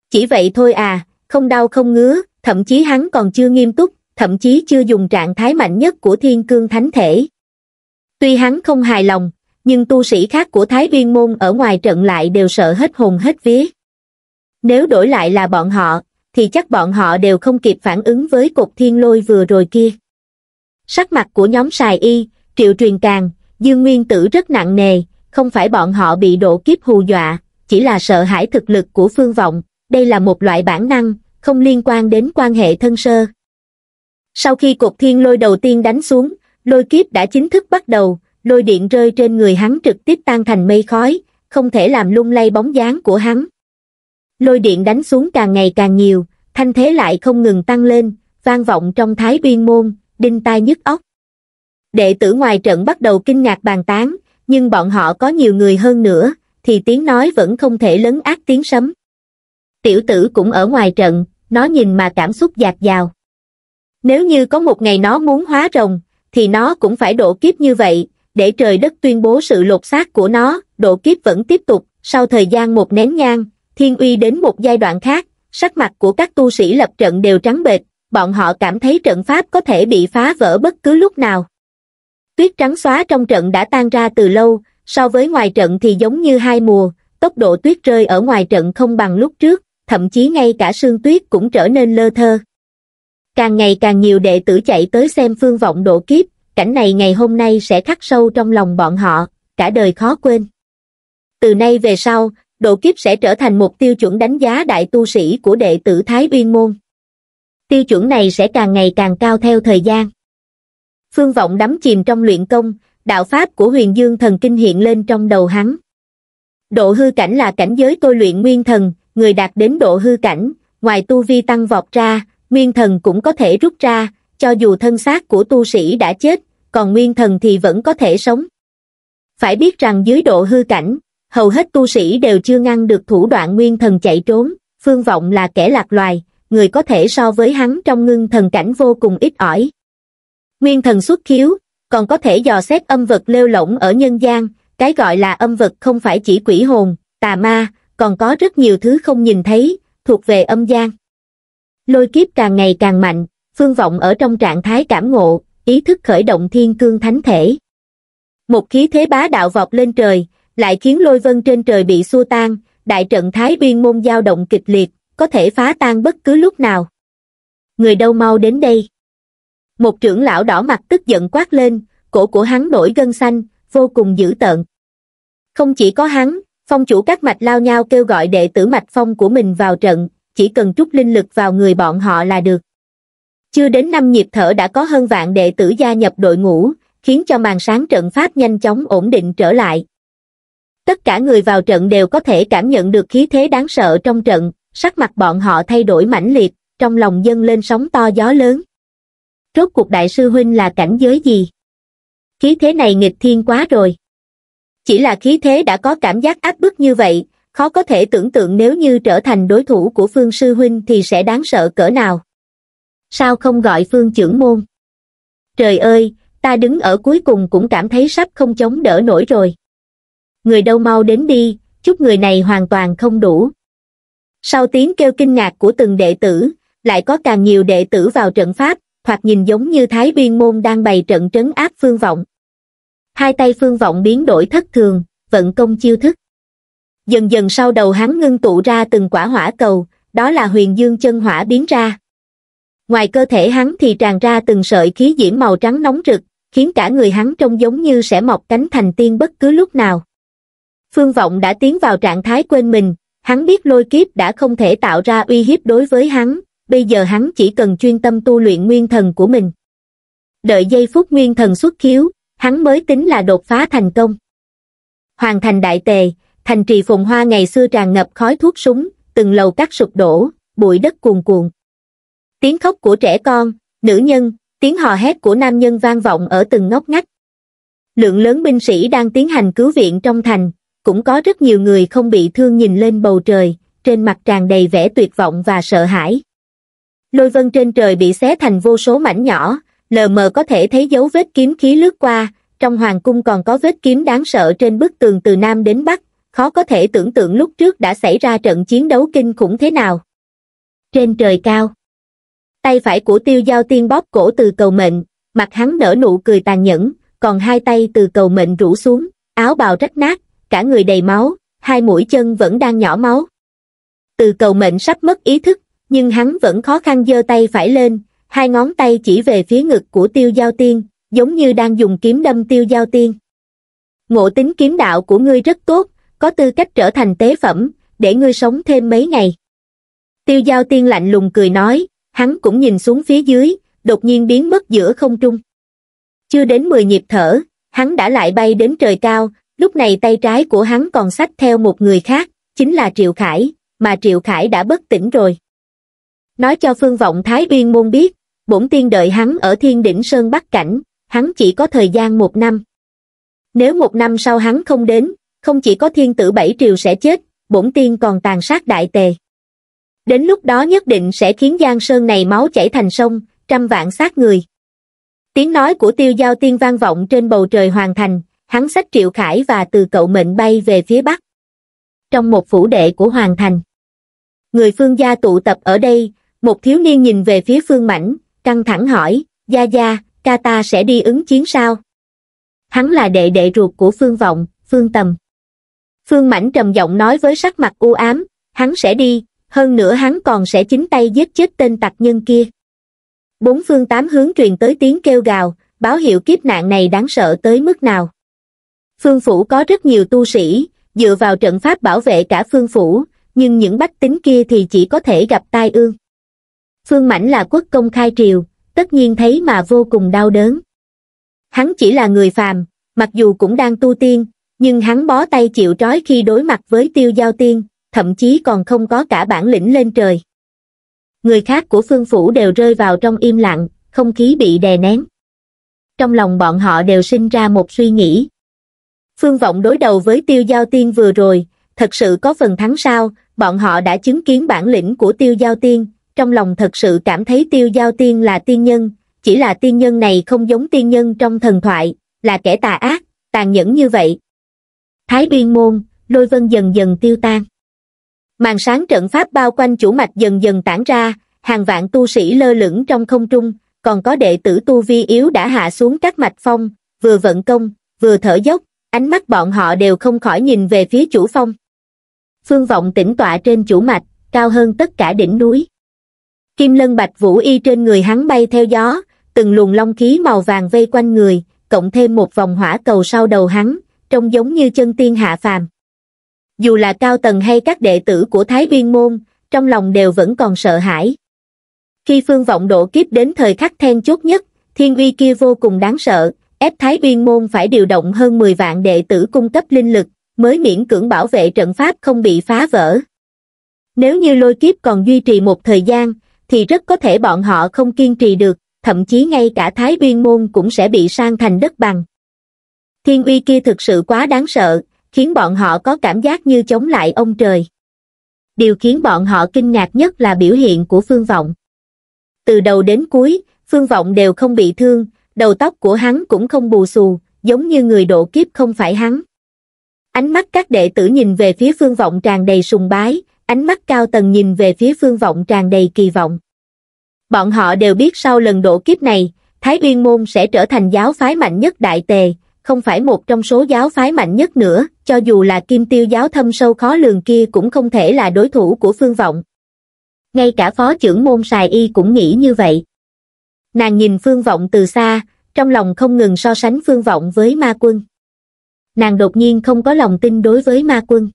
Chỉ vậy thôi à, không đau không ngứa, thậm chí hắn còn chưa nghiêm túc, thậm chí chưa dùng trạng thái mạnh nhất của Thiên Cương Thánh Thể. Tuy hắn không hài lòng, nhưng tu sĩ khác của Thái Viên Môn ở ngoài trận lại đều sợ hết hồn hết vía. Nếu đổi lại là bọn họ, thì chắc bọn họ đều không kịp phản ứng với cột thiên lôi vừa rồi kia. Sắc mặt của nhóm Sài Y, Triệu Truyền Càng, Dương Nguyên Tử rất nặng nề, không phải bọn họ bị độ kiếp hù dọa, chỉ là sợ hãi thực lực của Phương Vọng, đây là một loại bản năng, không liên quan đến quan hệ thân sơ. Sau khi cột thiên lôi đầu tiên đánh xuống, lôi kiếp đã chính thức bắt đầu, lôi điện rơi trên người hắn trực tiếp tan thành mây khói, không thể làm lung lay bóng dáng của hắn. Lôi điện đánh xuống càng ngày càng nhiều, thanh thế lại không ngừng tăng lên, vang vọng trong Thái Viên Môn, đinh tai nhức óc. Đệ tử ngoài trận bắt đầu kinh ngạc bàn tán, nhưng bọn họ có nhiều người hơn nữa, thì tiếng nói vẫn không thể lấn át tiếng sấm. Tiểu tử cũng ở ngoài trận, nó nhìn mà cảm xúc dạt dào. Nếu như có một ngày nó muốn hóa rồng, thì nó cũng phải độ kiếp như vậy, để trời đất tuyên bố sự lột xác của nó. Độ kiếp vẫn tiếp tục, sau thời gian một nén nhang, thiên uy đến một giai đoạn khác, sắc mặt của các tu sĩ lập trận đều trắng bệch, bọn họ cảm thấy trận pháp có thể bị phá vỡ bất cứ lúc nào. Tuyết trắng xóa trong trận đã tan ra từ lâu, so với ngoài trận thì giống như hai mùa, tốc độ tuyết rơi ở ngoài trận không bằng lúc trước, thậm chí ngay cả sương tuyết cũng trở nên lơ thơ. Càng ngày càng nhiều đệ tử chạy tới xem Phương Vọng độ kiếp, cảnh này ngày hôm nay sẽ khắc sâu trong lòng bọn họ, cả đời khó quên. Từ nay về sau, độ kiếp sẽ trở thành một tiêu chuẩn đánh giá đại tu sĩ của đệ tử Thái Uyên Môn. Tiêu chuẩn này sẽ càng ngày càng cao theo thời gian. Phương Vọng đắm chìm trong luyện công, đạo pháp của Huyền Dương Thần Kinh hiện lên trong đầu hắn. Độ hư cảnh là cảnh giới tôi luyện nguyên thần, người đạt đến độ hư cảnh, ngoài tu vi tăng vọt ra, nguyên thần cũng có thể rút ra, cho dù thân xác của tu sĩ đã chết, còn nguyên thần thì vẫn có thể sống. Phải biết rằng dưới độ hư cảnh, hầu hết tu sĩ đều chưa ngăn được thủ đoạn nguyên thần chạy trốn, Phương Vọng là kẻ lạc loài, người có thể so với hắn trong ngưng thần cảnh vô cùng ít ỏi. Nguyên thần xuất khiếu, còn có thể dò xét âm vật lêu lổng ở nhân gian, cái gọi là âm vật không phải chỉ quỷ hồn, tà ma, còn có rất nhiều thứ không nhìn thấy, thuộc về âm gian. Lôi kiếp càng ngày càng mạnh, Phương Vọng ở trong trạng thái cảm ngộ, ý thức khởi động Thiên Cương Thánh Thể. Một khí thế bá đạo vọt lên trời, lại khiến lôi vân trên trời bị xua tan, đại trận Thái Uyên Môn dao động kịch liệt, có thể phá tan bất cứ lúc nào. Người đâu mau đến đây. Một trưởng lão đỏ mặt tức giận quát lên, cổ của hắn nổi gân xanh, vô cùng dữ tợn. Không chỉ có hắn, phong chủ các mạch lao nhau kêu gọi đệ tử mạch phong của mình vào trận, chỉ cần trút linh lực vào người bọn họ là được. Chưa đến 5 nhịp thở đã có hơn vạn đệ tử gia nhập đội ngũ, khiến cho màn sáng trận pháp nhanh chóng ổn định trở lại. Tất cả người vào trận đều có thể cảm nhận được khí thế đáng sợ trong trận, sắc mặt bọn họ thay đổi mãnh liệt, trong lòng dâng lên sóng to gió lớn. Rốt cuộc đại sư huynh là cảnh giới gì? Khí thế này nghịch thiên quá rồi. Chỉ là khí thế đã có cảm giác áp bức như vậy, khó có thể tưởng tượng nếu như trở thành đối thủ của Phương sư huynh thì sẽ đáng sợ cỡ nào. Sao không gọi Phương trưởng môn? Trời ơi, ta đứng ở cuối cùng cũng cảm thấy sắp không chống đỡ nổi rồi. Người đâu mau đến đi, chút người này hoàn toàn không đủ. Sau tiếng kêu kinh ngạc của từng đệ tử, lại có càng nhiều đệ tử vào trận pháp, thoạt nhìn giống như Thái Uyên Môn đang bày trận trấn áp Phương Vọng. Hai tay Phương Vọng biến đổi thất thường, vận công chiêu thức. Dần dần sau đầu hắn ngưng tụ ra từng quả hỏa cầu, đó là Huyền Dương chân hỏa biến ra. Ngoài cơ thể hắn thì tràn ra từng sợi khí diễm màu trắng nóng rực, khiến cả người hắn trông giống như sẽ mọc cánh thành tiên bất cứ lúc nào. Phương Vọng đã tiến vào trạng thái quên mình, hắn biết lôi kiếp đã không thể tạo ra uy hiếp đối với hắn, bây giờ hắn chỉ cần chuyên tâm tu luyện nguyên thần của mình. Đợi giây phút nguyên thần xuất khiếu, hắn mới tính là đột phá thành công. Hoàng thành đại tề, thành trì phồn hoa ngày xưa tràn ngập khói thuốc súng, từng lầu các sụp đổ, bụi đất cuồn cuộn. Tiếng khóc của trẻ con, nữ nhân, tiếng hò hét của nam nhân vang vọng ở từng ngóc ngách. Lượng lớn binh sĩ đang tiến hành cứu viện trong thành, cũng có rất nhiều người không bị thương nhìn lên bầu trời, trên mặt tràn đầy vẻ tuyệt vọng và sợ hãi. Lôi vân trên trời bị xé thành vô số mảnh nhỏ, lờ mờ có thể thấy dấu vết kiếm khí lướt qua, trong hoàng cung còn có vết kiếm đáng sợ trên bức tường từ Nam đến Bắc, khó có thể tưởng tượng lúc trước đã xảy ra trận chiến đấu kinh khủng thế nào. Trên trời cao, Tay phải của Tiêu Dao Tiên bóp cổ Từ Cầu Mệnh, mặt hắn nở nụ cười tàn nhẫn, còn hai tay Từ Cầu Mệnh rũ xuống, áo bào rách nát, cả người đầy máu, hai mũi chân vẫn đang nhỏ máu. Từ Cầu Mệnh sắp mất ý thức, nhưng hắn vẫn khó khăn giơ tay phải lên, hai ngón tay chỉ về phía ngực của Tiêu Dao Tiên, giống như đang dùng kiếm đâm Tiêu Dao Tiên. Ngộ tính kiếm đạo của ngươi rất tốt, có tư cách trở thành tế phẩm, để ngươi sống thêm mấy ngày. Tiêu Dao Tiên lạnh lùng cười nói, hắn cũng nhìn xuống phía dưới, đột nhiên biến mất giữa không trung. Chưa đến 10 nhịp thở, hắn đã lại bay đến trời cao, lúc này tay trái của hắn còn xách theo một người khác, chính là Triệu Khải, mà Triệu Khải đã bất tỉnh rồi. Nói cho Phương Vọng Thái Uyên Môn biết, bổn tiên đợi hắn ở Thiên Đỉnh Sơn Bắc Cảnh, hắn chỉ có thời gian 1 năm. Nếu 1 năm sau hắn không đến, không chỉ có thiên tử 7 triều sẽ chết, bổn tiên còn tàn sát đại tề. Đến lúc đó nhất định sẽ khiến Giang Sơn này máu chảy thành sông, 100 vạn xác người. Tiếng nói của Tiêu Dao Tiên vang vọng trên bầu trời hoàng thành, hắn xách Triệu Khải và Từ Cậu Mệnh bay về phía bắc. Trong một phủ đệ của hoàng thành, người Phương gia tụ tập ở đây, một thiếu niên nhìn về phía Phương Mãnh, căng thẳng hỏi, gia gia, ca ta sẽ đi ứng chiến sao? Hắn là đệ đệ ruột của Phương Vọng, Phương Tầm. Phương Mãnh trầm giọng nói với sắc mặt u ám, hắn sẽ đi, hơn nữa hắn còn sẽ chính tay giết chết tên tặc nhân kia. 4 phương 8 hướng truyền tới tiếng kêu gào, báo hiệu kiếp nạn này đáng sợ tới mức nào. Phương phủ có rất nhiều tu sĩ, dựa vào trận pháp bảo vệ cả phương phủ, nhưng những bách tính kia thì chỉ có thể gặp tai ương. Phương Mãnh là quốc công khai triều, tất nhiên thấy mà vô cùng đau đớn. Hắn chỉ là người phàm, mặc dù cũng đang tu tiên, nhưng hắn bó tay chịu trói khi đối mặt với Tiêu Dao Tiên, thậm chí còn không có cả bản lĩnh lên trời. Người khác của Phương phủ đều rơi vào trong im lặng, không khí bị đè nén. Trong lòng bọn họ đều sinh ra một suy nghĩ. Phương Vọng đối đầu với Tiêu Dao Tiên vừa rồi, thật sự có phần thắng sao? Bọn họ đã chứng kiến bản lĩnh của Tiêu Dao Tiên, trong lòng thật sự cảm thấy Tiêu Dao Tiên là tiên nhân, chỉ là tiên nhân này không giống tiên nhân trong thần thoại, là kẻ tà ác, tàn nhẫn như vậy. Thái Uyên Môn, lôi vân dần dần tiêu tan. Màn sáng trận pháp bao quanh chủ mạch dần dần tản ra, hàng vạn tu sĩ lơ lửng trong không trung, còn có đệ tử tu vi yếu đã hạ xuống các mạch phong, vừa vận công, vừa thở dốc, ánh mắt bọn họ đều không khỏi nhìn về phía chủ phong. Phương Vọng tĩnh tọa trên chủ mạch, cao hơn tất cả đỉnh núi. Kim lân bạch vũ y trên người hắn bay theo gió, từng luồng long khí màu vàng vây quanh người, cộng thêm một vòng hỏa cầu sau đầu hắn, trông giống như chân tiên hạ phàm. Dù là cao tầng hay các đệ tử của Thái Uyên Môn, trong lòng đều vẫn còn sợ hãi. Khi Phương Vọng độ kiếp đến thời khắc then chốt nhất, thiên uy kia vô cùng đáng sợ, ép Thái Uyên Môn phải điều động hơn 10 vạn đệ tử cung cấp linh lực, mới miễn cưỡng bảo vệ trận pháp không bị phá vỡ. Nếu như lôi kiếp còn duy trì một thời gian, thì rất có thể bọn họ không kiên trì được, thậm chí ngay cả Thái Uyên Môn cũng sẽ bị san thành đất bằng. Thiên uy kia thực sự quá đáng sợ, khiến bọn họ có cảm giác như chống lại ông trời. Điều khiến bọn họ kinh ngạc nhất là biểu hiện của Phương Vọng. Từ đầu đến cuối, Phương Vọng đều không bị thương, đầu tóc của hắn cũng không bù xù, giống như người độ kiếp không phải hắn. Ánh mắt các đệ tử nhìn về phía Phương Vọng tràn đầy sùng bái, ánh mắt cao tầng nhìn về phía Phương Vọng tràn đầy kỳ vọng. Bọn họ đều biết sau lần độ kiếp này, Thái Uyên Môn sẽ trở thành giáo phái mạnh nhất đại tề, không phải một trong số giáo phái mạnh nhất nữa, cho dù là Kim Tiêu giáo thâm sâu khó lường kia cũng không thể là đối thủ của Phương Vọng. Ngay cả phó trưởng môn Sài Y cũng nghĩ như vậy. Nàng nhìn Phương Vọng từ xa, trong lòng không ngừng so sánh Phương Vọng với Ma Quân. Nàng đột nhiên không có lòng tin đối với Ma Quân.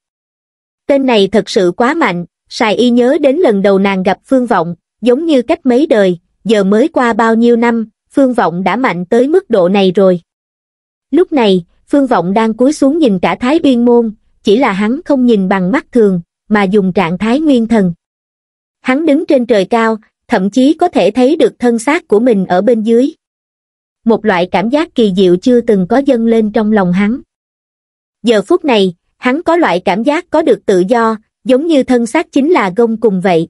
Tên này thật sự quá mạnh, Sài Y nhớ đến lần đầu nàng gặp Phương Vọng, giống như cách mấy đời, giờ mới qua bao nhiêu năm, Phương Vọng đã mạnh tới mức độ này rồi. Lúc này, Phương Vọng đang cúi xuống nhìn cả Thái Uyên Môn, chỉ là hắn không nhìn bằng mắt thường, mà dùng trạng thái nguyên thần. Hắn đứng trên trời cao, thậm chí có thể thấy được thân xác của mình ở bên dưới. Một loại cảm giác kỳ diệu chưa từng có dâng lên trong lòng hắn. Giờ phút này, hắn có loại cảm giác có được tự do, giống như thân xác chính là gông cùng vậy.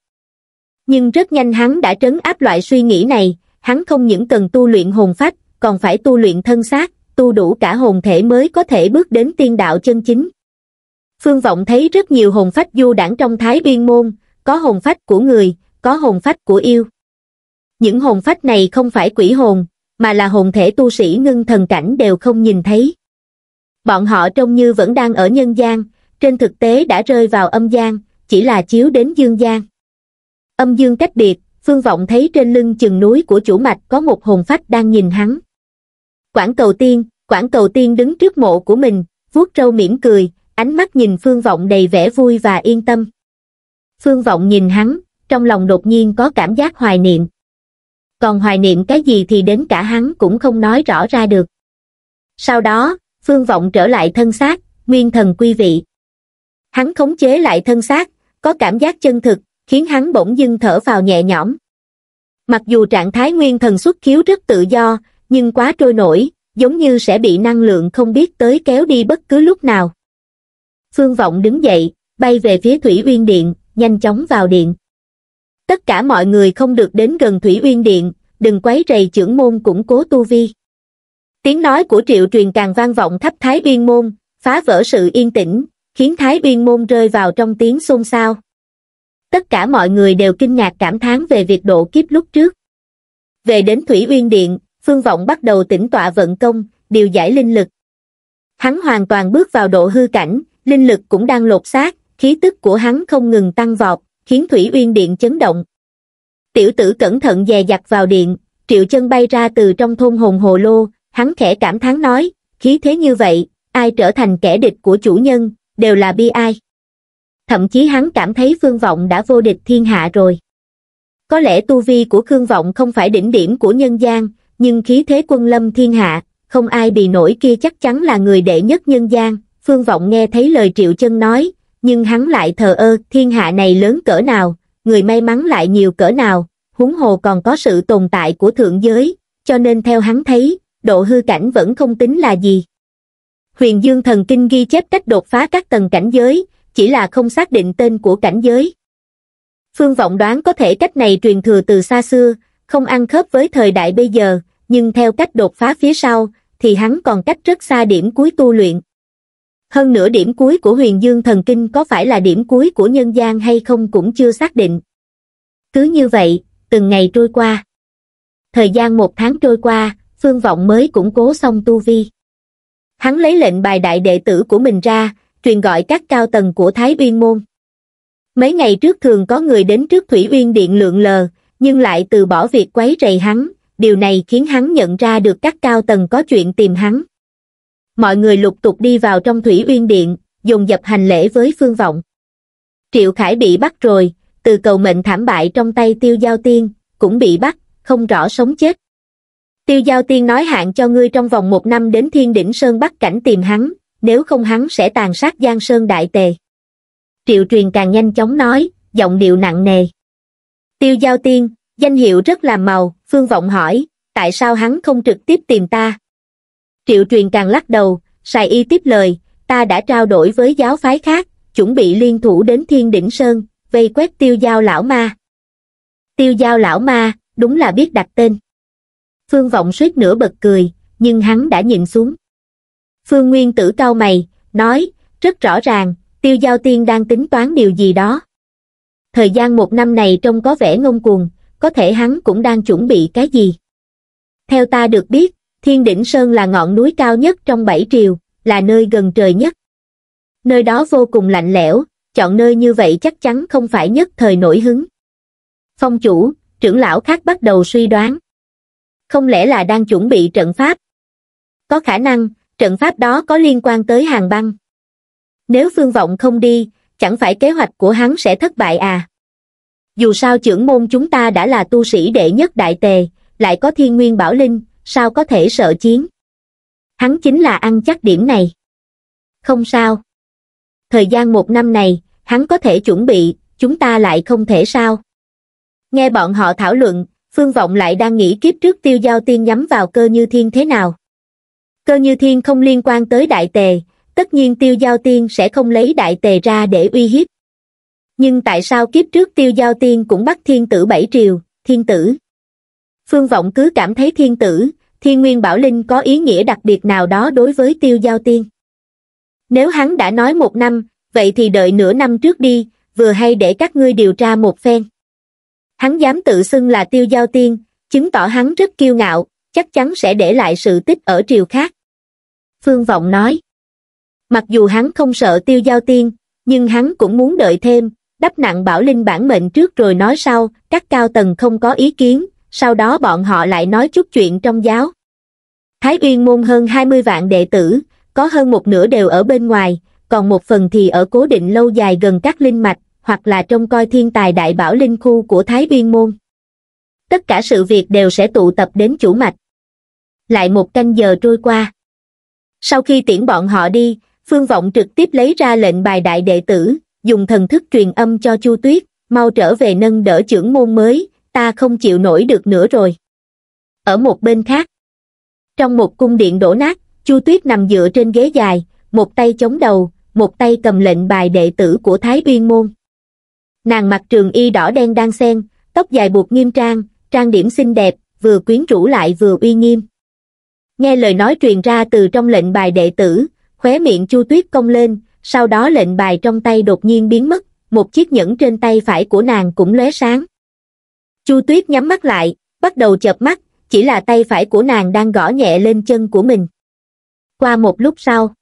Nhưng rất nhanh hắn đã trấn áp loại suy nghĩ này, hắn không những cần tu luyện hồn phách, còn phải tu luyện thân xác. Tu đủ cả hồn thể mới có thể bước đến tiên đạo chân chính. Phương Vọng thấy rất nhiều hồn phách du đãng trong Thái Uyên Môn, có hồn phách của người, có hồn phách của yêu. Những hồn phách này không phải quỷ hồn, mà là hồn thể tu sĩ ngưng thần cảnh đều không nhìn thấy. Bọn họ trông như vẫn đang ở nhân gian, trên thực tế đã rơi vào âm gian, chỉ là chiếu đến dương gian. Âm dương cách biệt, Phương Vọng thấy trên lưng chừng núi của chủ mạch có một hồn phách đang nhìn hắn. Quảng Cầu Tiên đứng trước mộ của mình, vuốt râu mỉm cười, ánh mắt nhìn Phương Vọng đầy vẻ vui và yên tâm. Phương Vọng nhìn hắn, trong lòng đột nhiên có cảm giác hoài niệm. Còn hoài niệm cái gì thì đến cả hắn cũng không nói rõ ra được. Sau đó, Phương Vọng trở lại thân xác, nguyên thần quy vị. Hắn khống chế lại thân xác, có cảm giác chân thực, khiến hắn bỗng dưng thở vào nhẹ nhõm. Mặc dù trạng thái nguyên thần xuất khiếu rất tự do, nhưng quá trôi nổi, giống như sẽ bị năng lượng không biết tới kéo đi bất cứ lúc nào. Phương Vọng đứng dậy, bay về phía Thủy Uyên Điện, nhanh chóng vào điện. Tất cả mọi người không được đến gần Thủy Uyên Điện, đừng quấy rầy trưởng môn củng cố tu vi. Tiếng nói của Triệu Truyền càng vang vọng khắp Thái Uyên Môn, phá vỡ sự yên tĩnh, khiến Thái Uyên Môn rơi vào trong tiếng xôn xao. Tất cả mọi người đều kinh ngạc cảm thán về việc độ kiếp lúc trước. Về đến Thủy Uyên Điện, Phương Vọng bắt đầu tĩnh tọa vận công, điều giải linh lực. Hắn hoàn toàn bước vào độ hư cảnh, linh lực cũng đang lột xác, khí tức của hắn không ngừng tăng vọt, khiến Thủy Uyên Điện chấn động. Tiểu tử cẩn thận dè dặt vào điện, Triệu Chân bay ra từ trong thôn hồn hồ lô, hắn khẽ cảm thán nói, khí thế như vậy, ai trở thành kẻ địch của chủ nhân, đều là bi ai. Thậm chí hắn cảm thấy Phương Vọng đã vô địch thiên hạ rồi. Có lẽ tu vi của Khương Vọng không phải đỉnh điểm của nhân gian, nhưng khí thế quân lâm thiên hạ, không ai bì nổi kia chắc chắn là người đệ nhất nhân gian. Phương Vọng nghe thấy lời Triệu Chân nói, nhưng hắn lại thờ ơ, thiên hạ này lớn cỡ nào, người may mắn lại nhiều cỡ nào, huống hồ còn có sự tồn tại của thượng giới, cho nên theo hắn thấy, độ hư cảnh vẫn không tính là gì. Huyền Dương Thần Kinh ghi chép cách đột phá các tầng cảnh giới, chỉ là không xác định tên của cảnh giới. Phương Vọng đoán có thể cách này truyền thừa từ xa xưa, không ăn khớp với thời đại bây giờ, nhưng theo cách đột phá phía sau, thì hắn còn cách rất xa điểm cuối tu luyện. Hơn nữa điểm cuối của Huyền Dương Thần Kinh có phải là điểm cuối của nhân gian hay không cũng chưa xác định. Cứ như vậy, từng ngày trôi qua. Thời gian một tháng trôi qua, Phương Vọng mới củng cố xong tu vi. Hắn lấy lệnh bài đại đệ tử của mình ra, truyền gọi các cao tầng của Thái Uyên Môn. Mấy ngày trước thường có người đến trước Thủy Uyên Điện lượn lờ, nhưng lại từ bỏ việc quấy rầy hắn, điều này khiến hắn nhận ra được các cao tầng có chuyện tìm hắn. Mọi người lục tục đi vào trong Thủy Uyên Điện, dồn dập hành lễ với Phương Vọng. Triệu Khải bị bắt rồi, Từ Cầu Mệnh thảm bại trong tay Tiêu Giao Tiên, cũng bị bắt, không rõ sống chết. Tiêu Giao Tiên nói hạn cho ngươi trong vòng 1 năm đến Thiên Đỉnh Sơn Bắc Cảnh tìm hắn, nếu không hắn sẽ tàn sát Giang Sơn Đại Tề. Triệu Truyền càng nhanh chóng nói, giọng điệu nặng nề. Tiêu Giao Tiên, danh hiệu rất làm màu, Phương Vọng hỏi, tại sao hắn không trực tiếp tìm ta? Triệu Truyền càng lắc đầu, Sài Y tiếp lời, ta đã trao đổi với giáo phái khác, chuẩn bị liên thủ đến Thiên Đỉnh Sơn, vây quét Tiêu Giao Lão Ma. Tiêu Giao Lão Ma, đúng là biết đặt tên. Phương Vọng suýt nữa bật cười, nhưng hắn đã nhịn xuống. Phương Nguyên Tử cau mày, nói, rất rõ ràng, Tiêu Giao Tiên đang tính toán điều gì đó. Thời gian 1 năm này trông có vẻ ngông cuồng, có thể hắn cũng đang chuẩn bị cái gì. Theo ta được biết, Thiên Đỉnh Sơn là ngọn núi cao nhất trong 7 triều, là nơi gần trời nhất. Nơi đó vô cùng lạnh lẽo, chọn nơi như vậy chắc chắn không phải nhất thời nổi hứng. Phong chủ, trưởng lão khác bắt đầu suy đoán. Không lẽ là đang chuẩn bị trận pháp? Có khả năng, trận pháp đó có liên quan tới Hàn Băng. Nếu Phương Vọng không đi, chẳng phải kế hoạch của hắn sẽ thất bại à? Dù sao trưởng môn chúng ta đã là tu sĩ đệ nhất Đại Tề, lại có Thiên Nguyên Bảo Linh, sao có thể sợ chiến? Hắn chính là ăn chắc điểm này. Không sao. Thời gian 1 năm này, hắn có thể chuẩn bị, chúng ta lại không thể sao? Nghe bọn họ thảo luận, Phương Vọng lại đang nghĩ kiếp trước Tiêu Giao Tiên nhắm vào Cơ Như Thiên thế nào. Cơ Như Thiên không liên quan tới Đại Tề, tất nhiên Tiêu Giao Tiên sẽ không lấy Đại Tề ra để uy hiếp. Nhưng tại sao kiếp trước Tiêu Giao Tiên cũng bắt thiên tử 7 triều, thiên tử? Phương Vọng cứ cảm thấy thiên tử, Thiên Nguyên Bảo Linh có ý nghĩa đặc biệt nào đó đối với Tiêu Giao Tiên. Nếu hắn đã nói 1 năm, vậy thì đợi nửa năm trước đi, vừa hay để các ngươi điều tra một phen. Hắn dám tự xưng là Tiêu Giao Tiên, chứng tỏ hắn rất kiêu ngạo, chắc chắn sẽ để lại sự tích ở triều khác. Phương Vọng nói, mặc dù hắn không sợ Tiêu Giao Tiên, nhưng hắn cũng muốn đợi thêm, đắp nặng Bảo Linh bản mệnh trước rồi nói sau. Các cao tầng không có ý kiến, sau đó bọn họ lại nói chút chuyện trong giáo. Thái Uyên môn hơn 20 vạn đệ tử, có hơn một nửa đều ở bên ngoài, còn một phần thì ở cố định lâu dài gần các linh mạch, hoặc là trông coi thiên tài đại bảo linh khu của Thái Uyên môn. Tất cả sự việc đều sẽ tụ tập đến chủ mạch. Lại một canh giờ trôi qua. Sau khi tiễn bọn họ đi, Phương Vọng trực tiếp lấy ra lệnh bài đại đệ tử, dùng thần thức truyền âm cho Chu Tuyết, mau trở về nâng đỡ trưởng môn mới, ta không chịu nổi được nữa rồi. Ở một bên khác, trong một cung điện đổ nát, Chu Tuyết nằm dựa trên ghế dài, một tay chống đầu, một tay cầm lệnh bài đệ tử của Thái Uyên môn. Nàng mặc trường y đỏ đen đan xen, tóc dài buộc nghiêm trang, trang điểm xinh đẹp, vừa quyến rũ lại vừa uy nghiêm. Nghe lời nói truyền ra từ trong lệnh bài đệ tử, khóe miệng Chu Tuyết cong lên, sau đó lệnh bài trong tay đột nhiên biến mất, một chiếc nhẫn trên tay phải của nàng cũng lóe sáng. Chu Tuyết nhắm mắt lại, bắt đầu chợp mắt, chỉ là tay phải của nàng đang gõ nhẹ lên chân của mình. Qua một lúc sau,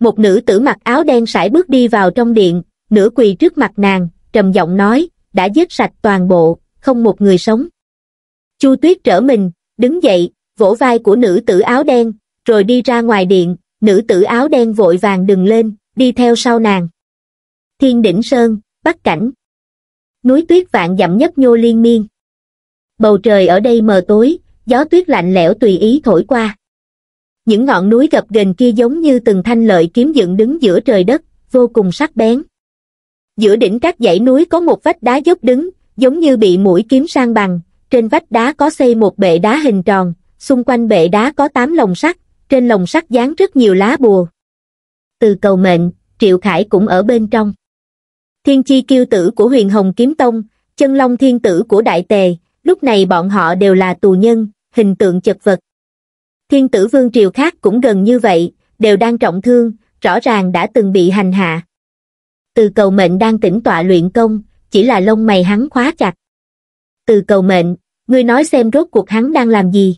một nữ tử mặc áo đen sải bước đi vào trong điện, nửa quỳ trước mặt nàng, trầm giọng nói, đã giết sạch toàn bộ, không một người sống. Chu Tuyết trở mình, đứng dậy, vỗ vai của nữ tử áo đen, rồi đi ra ngoài điện. Nữ tử áo đen vội vàng đừng lên, đi theo sau nàng. Thiên đỉnh sơn, Bắc cảnh. Núi tuyết vạn dặm nhấp nhô liên miên. Bầu trời ở đây mờ tối, gió tuyết lạnh lẽo tùy ý thổi qua. Những ngọn núi gập ghềnh kia giống như từng thanh lợi kiếm dựng đứng giữa trời đất, vô cùng sắc bén. Giữa đỉnh các dãy núi có một vách đá dốc đứng, giống như bị mũi kiếm san bằng. Trên vách đá có xây một bệ đá hình tròn, xung quanh bệ đá có 8 lồng sắt. Trên lồng sắt dán rất nhiều lá bùa. Từ Cầu Mệnh, Triệu Khải cũng ở bên trong. Thiên Chi Kiêu Tử của Huyền Hồng Kiếm Tông, Chân Long Thiên Tử của Đại Tề, lúc này bọn họ đều là tù nhân, hình tượng chật vật. Thiên Tử Vương Triều khác cũng gần như vậy, đều đang trọng thương, rõ ràng đã từng bị hành hạ. Từ Cầu Mệnh đang tĩnh tọa luyện công, chỉ là lông mày hắn khóa chặt. Từ Cầu Mệnh, ngươi nói xem rốt cuộc hắn đang làm gì?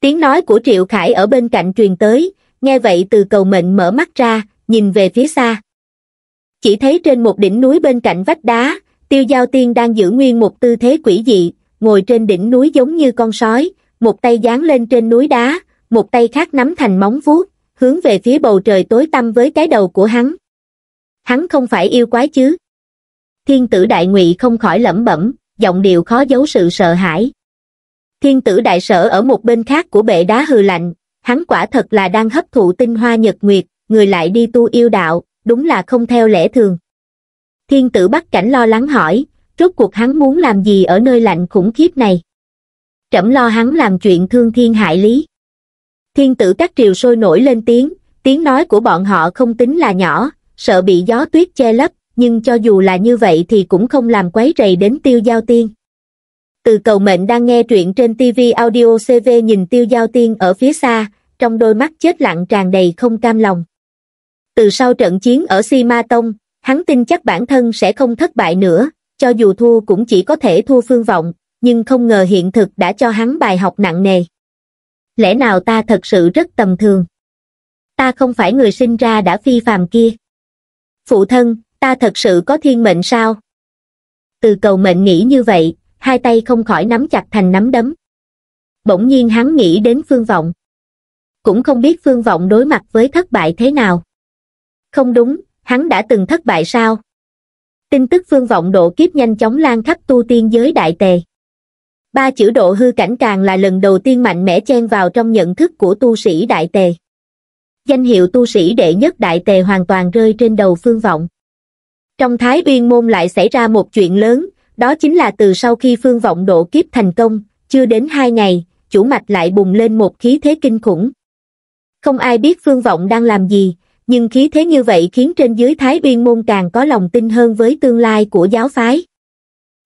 Tiếng nói của Triệu Khải ở bên cạnh truyền tới, nghe vậy Từ Cầu Mệnh mở mắt ra, nhìn về phía xa. Chỉ thấy trên một đỉnh núi bên cạnh vách đá, Tiêu Giao Tiên đang giữ nguyên một tư thế quỷ dị, ngồi trên đỉnh núi giống như con sói, một tay giáng lên trên núi đá, một tay khác nắm thành móng vuốt, hướng về phía bầu trời tối tăm với cái đầu của hắn. Hắn không phải yêu quái chứ? Thiên Tử Đại Ngụy không khỏi lẩm bẩm, giọng điệu khó giấu sự sợ hãi. Thiên Tử Đại Sở ở một bên khác của bệ đá hừ lạnh, hắn quả thật là đang hấp thụ tinh hoa nhật nguyệt, người lại đi tu yêu đạo, đúng là không theo lẽ thường. Thiên Tử Bắc Cảnh lo lắng hỏi, rốt cuộc hắn muốn làm gì ở nơi lạnh khủng khiếp này? Trẫm lo hắn làm chuyện thương thiên hại lý. Thiên Tử các triều sôi nổi lên tiếng, tiếng nói của bọn họ không tính là nhỏ, sợ bị gió tuyết che lấp, nhưng cho dù là như vậy thì cũng không làm quấy rầy đến Tiêu Giao Tiên. Từ Cầu Mệnh đang nghe truyện trên TvAudiocv nhìn Tiêu Giao Tiên ở phía xa, trong đôi mắt chết lặng tràn đầy không cam lòng. Từ sau trận chiến ở Si Ma Tông, hắn tin chắc bản thân sẽ không thất bại nữa, cho dù thua cũng chỉ có thể thua Phương Vọng, nhưng không ngờ hiện thực đã cho hắn bài học nặng nề. Lẽ nào ta thật sự rất tầm thường? Ta không phải người sinh ra đã phi phàm kia. Phụ thân, ta thật sự có thiên mệnh sao? Từ Cầu Mệnh nghĩ như vậy, hai tay không khỏi nắm chặt thành nắm đấm. Bỗng nhiên hắn nghĩ đến Phương Vọng. Cũng không biết Phương Vọng đối mặt với thất bại thế nào. Không đúng, hắn đã từng thất bại sao? Tin tức Phương Vọng độ kiếp nhanh chóng lan khắp tu tiên giới Đại Tề. 3 chữ độ hư cảnh càng là lần đầu tiên mạnh mẽ chen vào trong nhận thức của tu sĩ Đại Tề. Danh hiệu tu sĩ đệ nhất Đại Tề hoàn toàn rơi trên đầu Phương Vọng. Trong Thái Uyên môn lại xảy ra một chuyện lớn. Đó chính là từ sau khi Phương Vọng độ kiếp thành công, chưa đến 2 ngày, chủ mạch lại bùng lên một khí thế kinh khủng. Không ai biết Phương Vọng đang làm gì, nhưng khí thế như vậy khiến trên dưới Thái Uyên môn càng có lòng tin hơn với tương lai của giáo phái.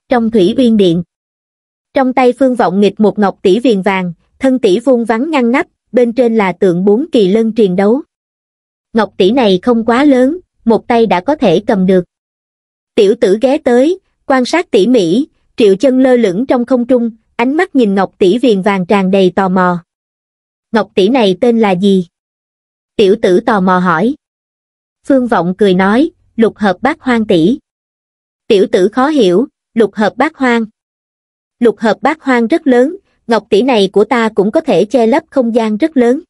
Trong Thủy Uyên điện, trong tay Phương Vọng nghịch một ngọc tỷ viền vàng, thân tỷ vuông vắn ngăn nắp, bên trên là tượng 4 kỳ lân triền đấu. Ngọc tỷ này không quá lớn, một tay đã có thể cầm được. Tiểu tử ghé tới, quan sát tỉ mỉ, Triệu Chân lơ lửng trong không trung, ánh mắt nhìn Ngọc tỷ viền vàng tràn đầy tò mò. Ngọc tỷ này tên là gì? Tiểu tử tò mò hỏi. Phương Vọng cười nói, Lục Hợp Bát Hoang tỷ. Tiểu tử khó hiểu, Lục Hợp Bát Hoang. Lục Hợp Bát Hoang rất lớn, Ngọc tỷ này của ta cũng có thể che lấp không gian rất lớn.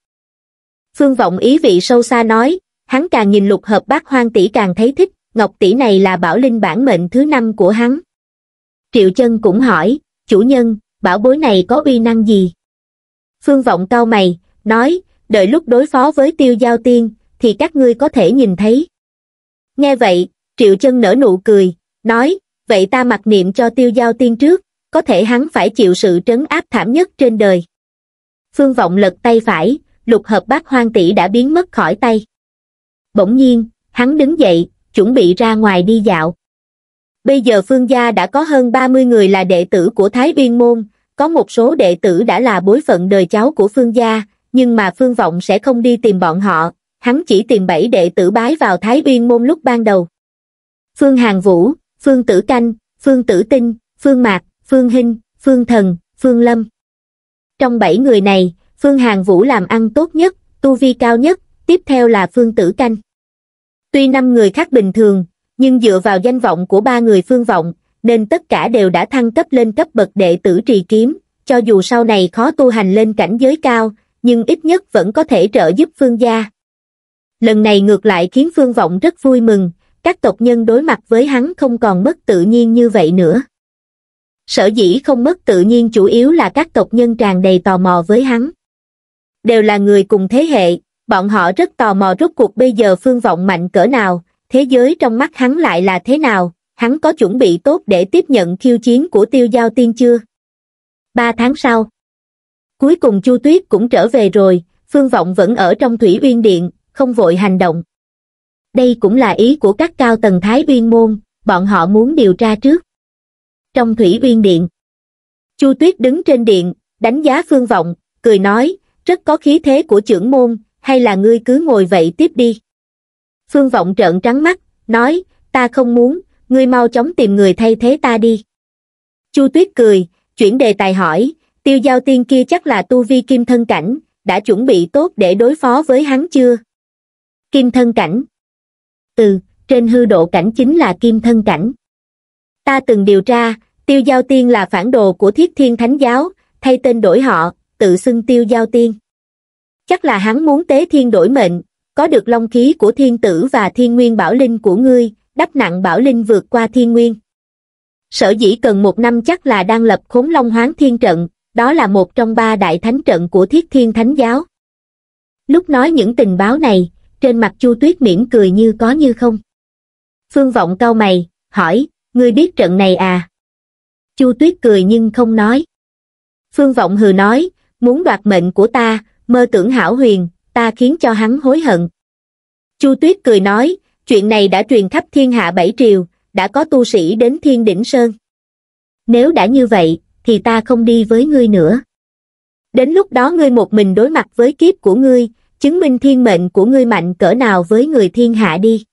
Phương Vọng ý vị sâu xa nói, hắn càng nhìn Lục Hợp Bát Hoang tỷ càng thấy thích, Ngọc tỷ này là bảo linh bản mệnh thứ 5 của hắn. Triệu Chân cũng hỏi, chủ nhân, bảo bối này có uy năng gì? Phương Vọng cau mày, nói, đợi lúc đối phó với Tiêu Giao Tiên, thì các ngươi có thể nhìn thấy. Nghe vậy, Triệu Chân nở nụ cười, nói, vậy ta mặc niệm cho Tiêu Giao Tiên trước, có thể hắn phải chịu sự trấn áp thảm nhất trên đời. Phương Vọng lật tay phải, Lục Hợp Bát Hoang tỷ đã biến mất khỏi tay. Bỗng nhiên, hắn đứng dậy, chuẩn bị ra ngoài đi dạo. Bây giờ Phương gia đã có hơn 30 người là đệ tử của Thái Uyên Môn, có một số đệ tử đã là bối phận đời cháu của Phương gia, nhưng mà Phương Vọng sẽ không đi tìm bọn họ, hắn chỉ tìm 7 đệ tử bái vào Thái Uyên Môn lúc ban đầu. Phương Hàng Vũ, Phương Tử Canh, Phương Tử Tinh, Phương Mạc, Phương Hinh, Phương Thần, Phương Lâm. Trong 7 người này, Phương Hàng Vũ làm ăn tốt nhất, tu vi cao nhất, tiếp theo là Phương Tử Canh. Tuy 5 người khác bình thường, nhưng dựa vào danh vọng của 3 người Phương Vọng, nên tất cả đều đã thăng cấp lên cấp bậc đệ tử trì kiếm, cho dù sau này khó tu hành lên cảnh giới cao, nhưng ít nhất vẫn có thể trợ giúp Phương gia. Lần này ngược lại khiến Phương Vọng rất vui mừng, các tộc nhân đối mặt với hắn không còn mất tự nhiên như vậy nữa. Sở dĩ không mất tự nhiên chủ yếu là các tộc nhân tràn đầy tò mò với hắn. Đều là người cùng thế hệ, bọn họ rất tò mò rốt cuộc bây giờ Phương Vọng mạnh cỡ nào, thế giới trong mắt hắn lại là thế nào, hắn có chuẩn bị tốt để tiếp nhận khiêu chiến của Tiêu Giao Tiên chưa? 3 tháng sau, cuối cùng Chu Tuyết cũng trở về rồi, Phương Vọng vẫn ở trong Thủy Uyên Điện, không vội hành động. Đây cũng là ý của các cao tầng Thái Uyên Môn, bọn họ muốn điều tra trước. Trong Thủy Uyên Điện, Chu Tuyết đứng trên điện, đánh giá Phương Vọng, cười nói, rất có khí thế của trưởng môn, hay là ngươi cứ ngồi vậy tiếp đi. Phương Vọng trợn trắng mắt, nói, ta không muốn, ngươi mau chóng tìm người thay thế ta đi. Chu Tuyết cười, chuyển đề tài hỏi, Tiêu Giao Tiên kia chắc là tu vi kim thân cảnh, đã chuẩn bị tốt để đối phó với hắn chưa? Kim thân cảnh? Ừ, trên hư độ cảnh chính là kim thân cảnh. Ta từng điều tra, Tiêu Giao Tiên là phản đồ của Thiết Thiên Thánh Giáo, thay tên đổi họ, tự xưng Tiêu Giao Tiên. Chắc là hắn muốn tế thiên đổi mệnh, có được long khí của thiên tử và thiên nguyên bảo linh của ngươi, đắp nặng bảo linh vượt qua thiên nguyên. Sở dĩ cần 1 năm chắc là đang lập Khốn Long Hoán Thiên Trận, đó là một trong 3 đại thánh trận của Thiết Thiên Thánh Giáo. Lúc nói những tình báo này, trên mặt Chu Tuyết mỉm cười như có như không. Phương Vọng cau mày, hỏi, ngươi biết trận này à? Chu Tuyết cười nhưng không nói. Phương Vọng hừ nói, muốn đoạt mệnh của ta, mơ tưởng hão huyền, ta khiến cho hắn hối hận. Chu Tuyết cười nói, chuyện này đã truyền khắp thiên hạ 7 triều, đã có tu sĩ đến Thiên Đỉnh Sơn. Nếu đã như vậy, thì ta không đi với ngươi nữa. Đến lúc đó ngươi một mình đối mặt với kiếp của ngươi, chứng minh thiên mệnh của ngươi mạnh cỡ nào với người thiên hạ đi.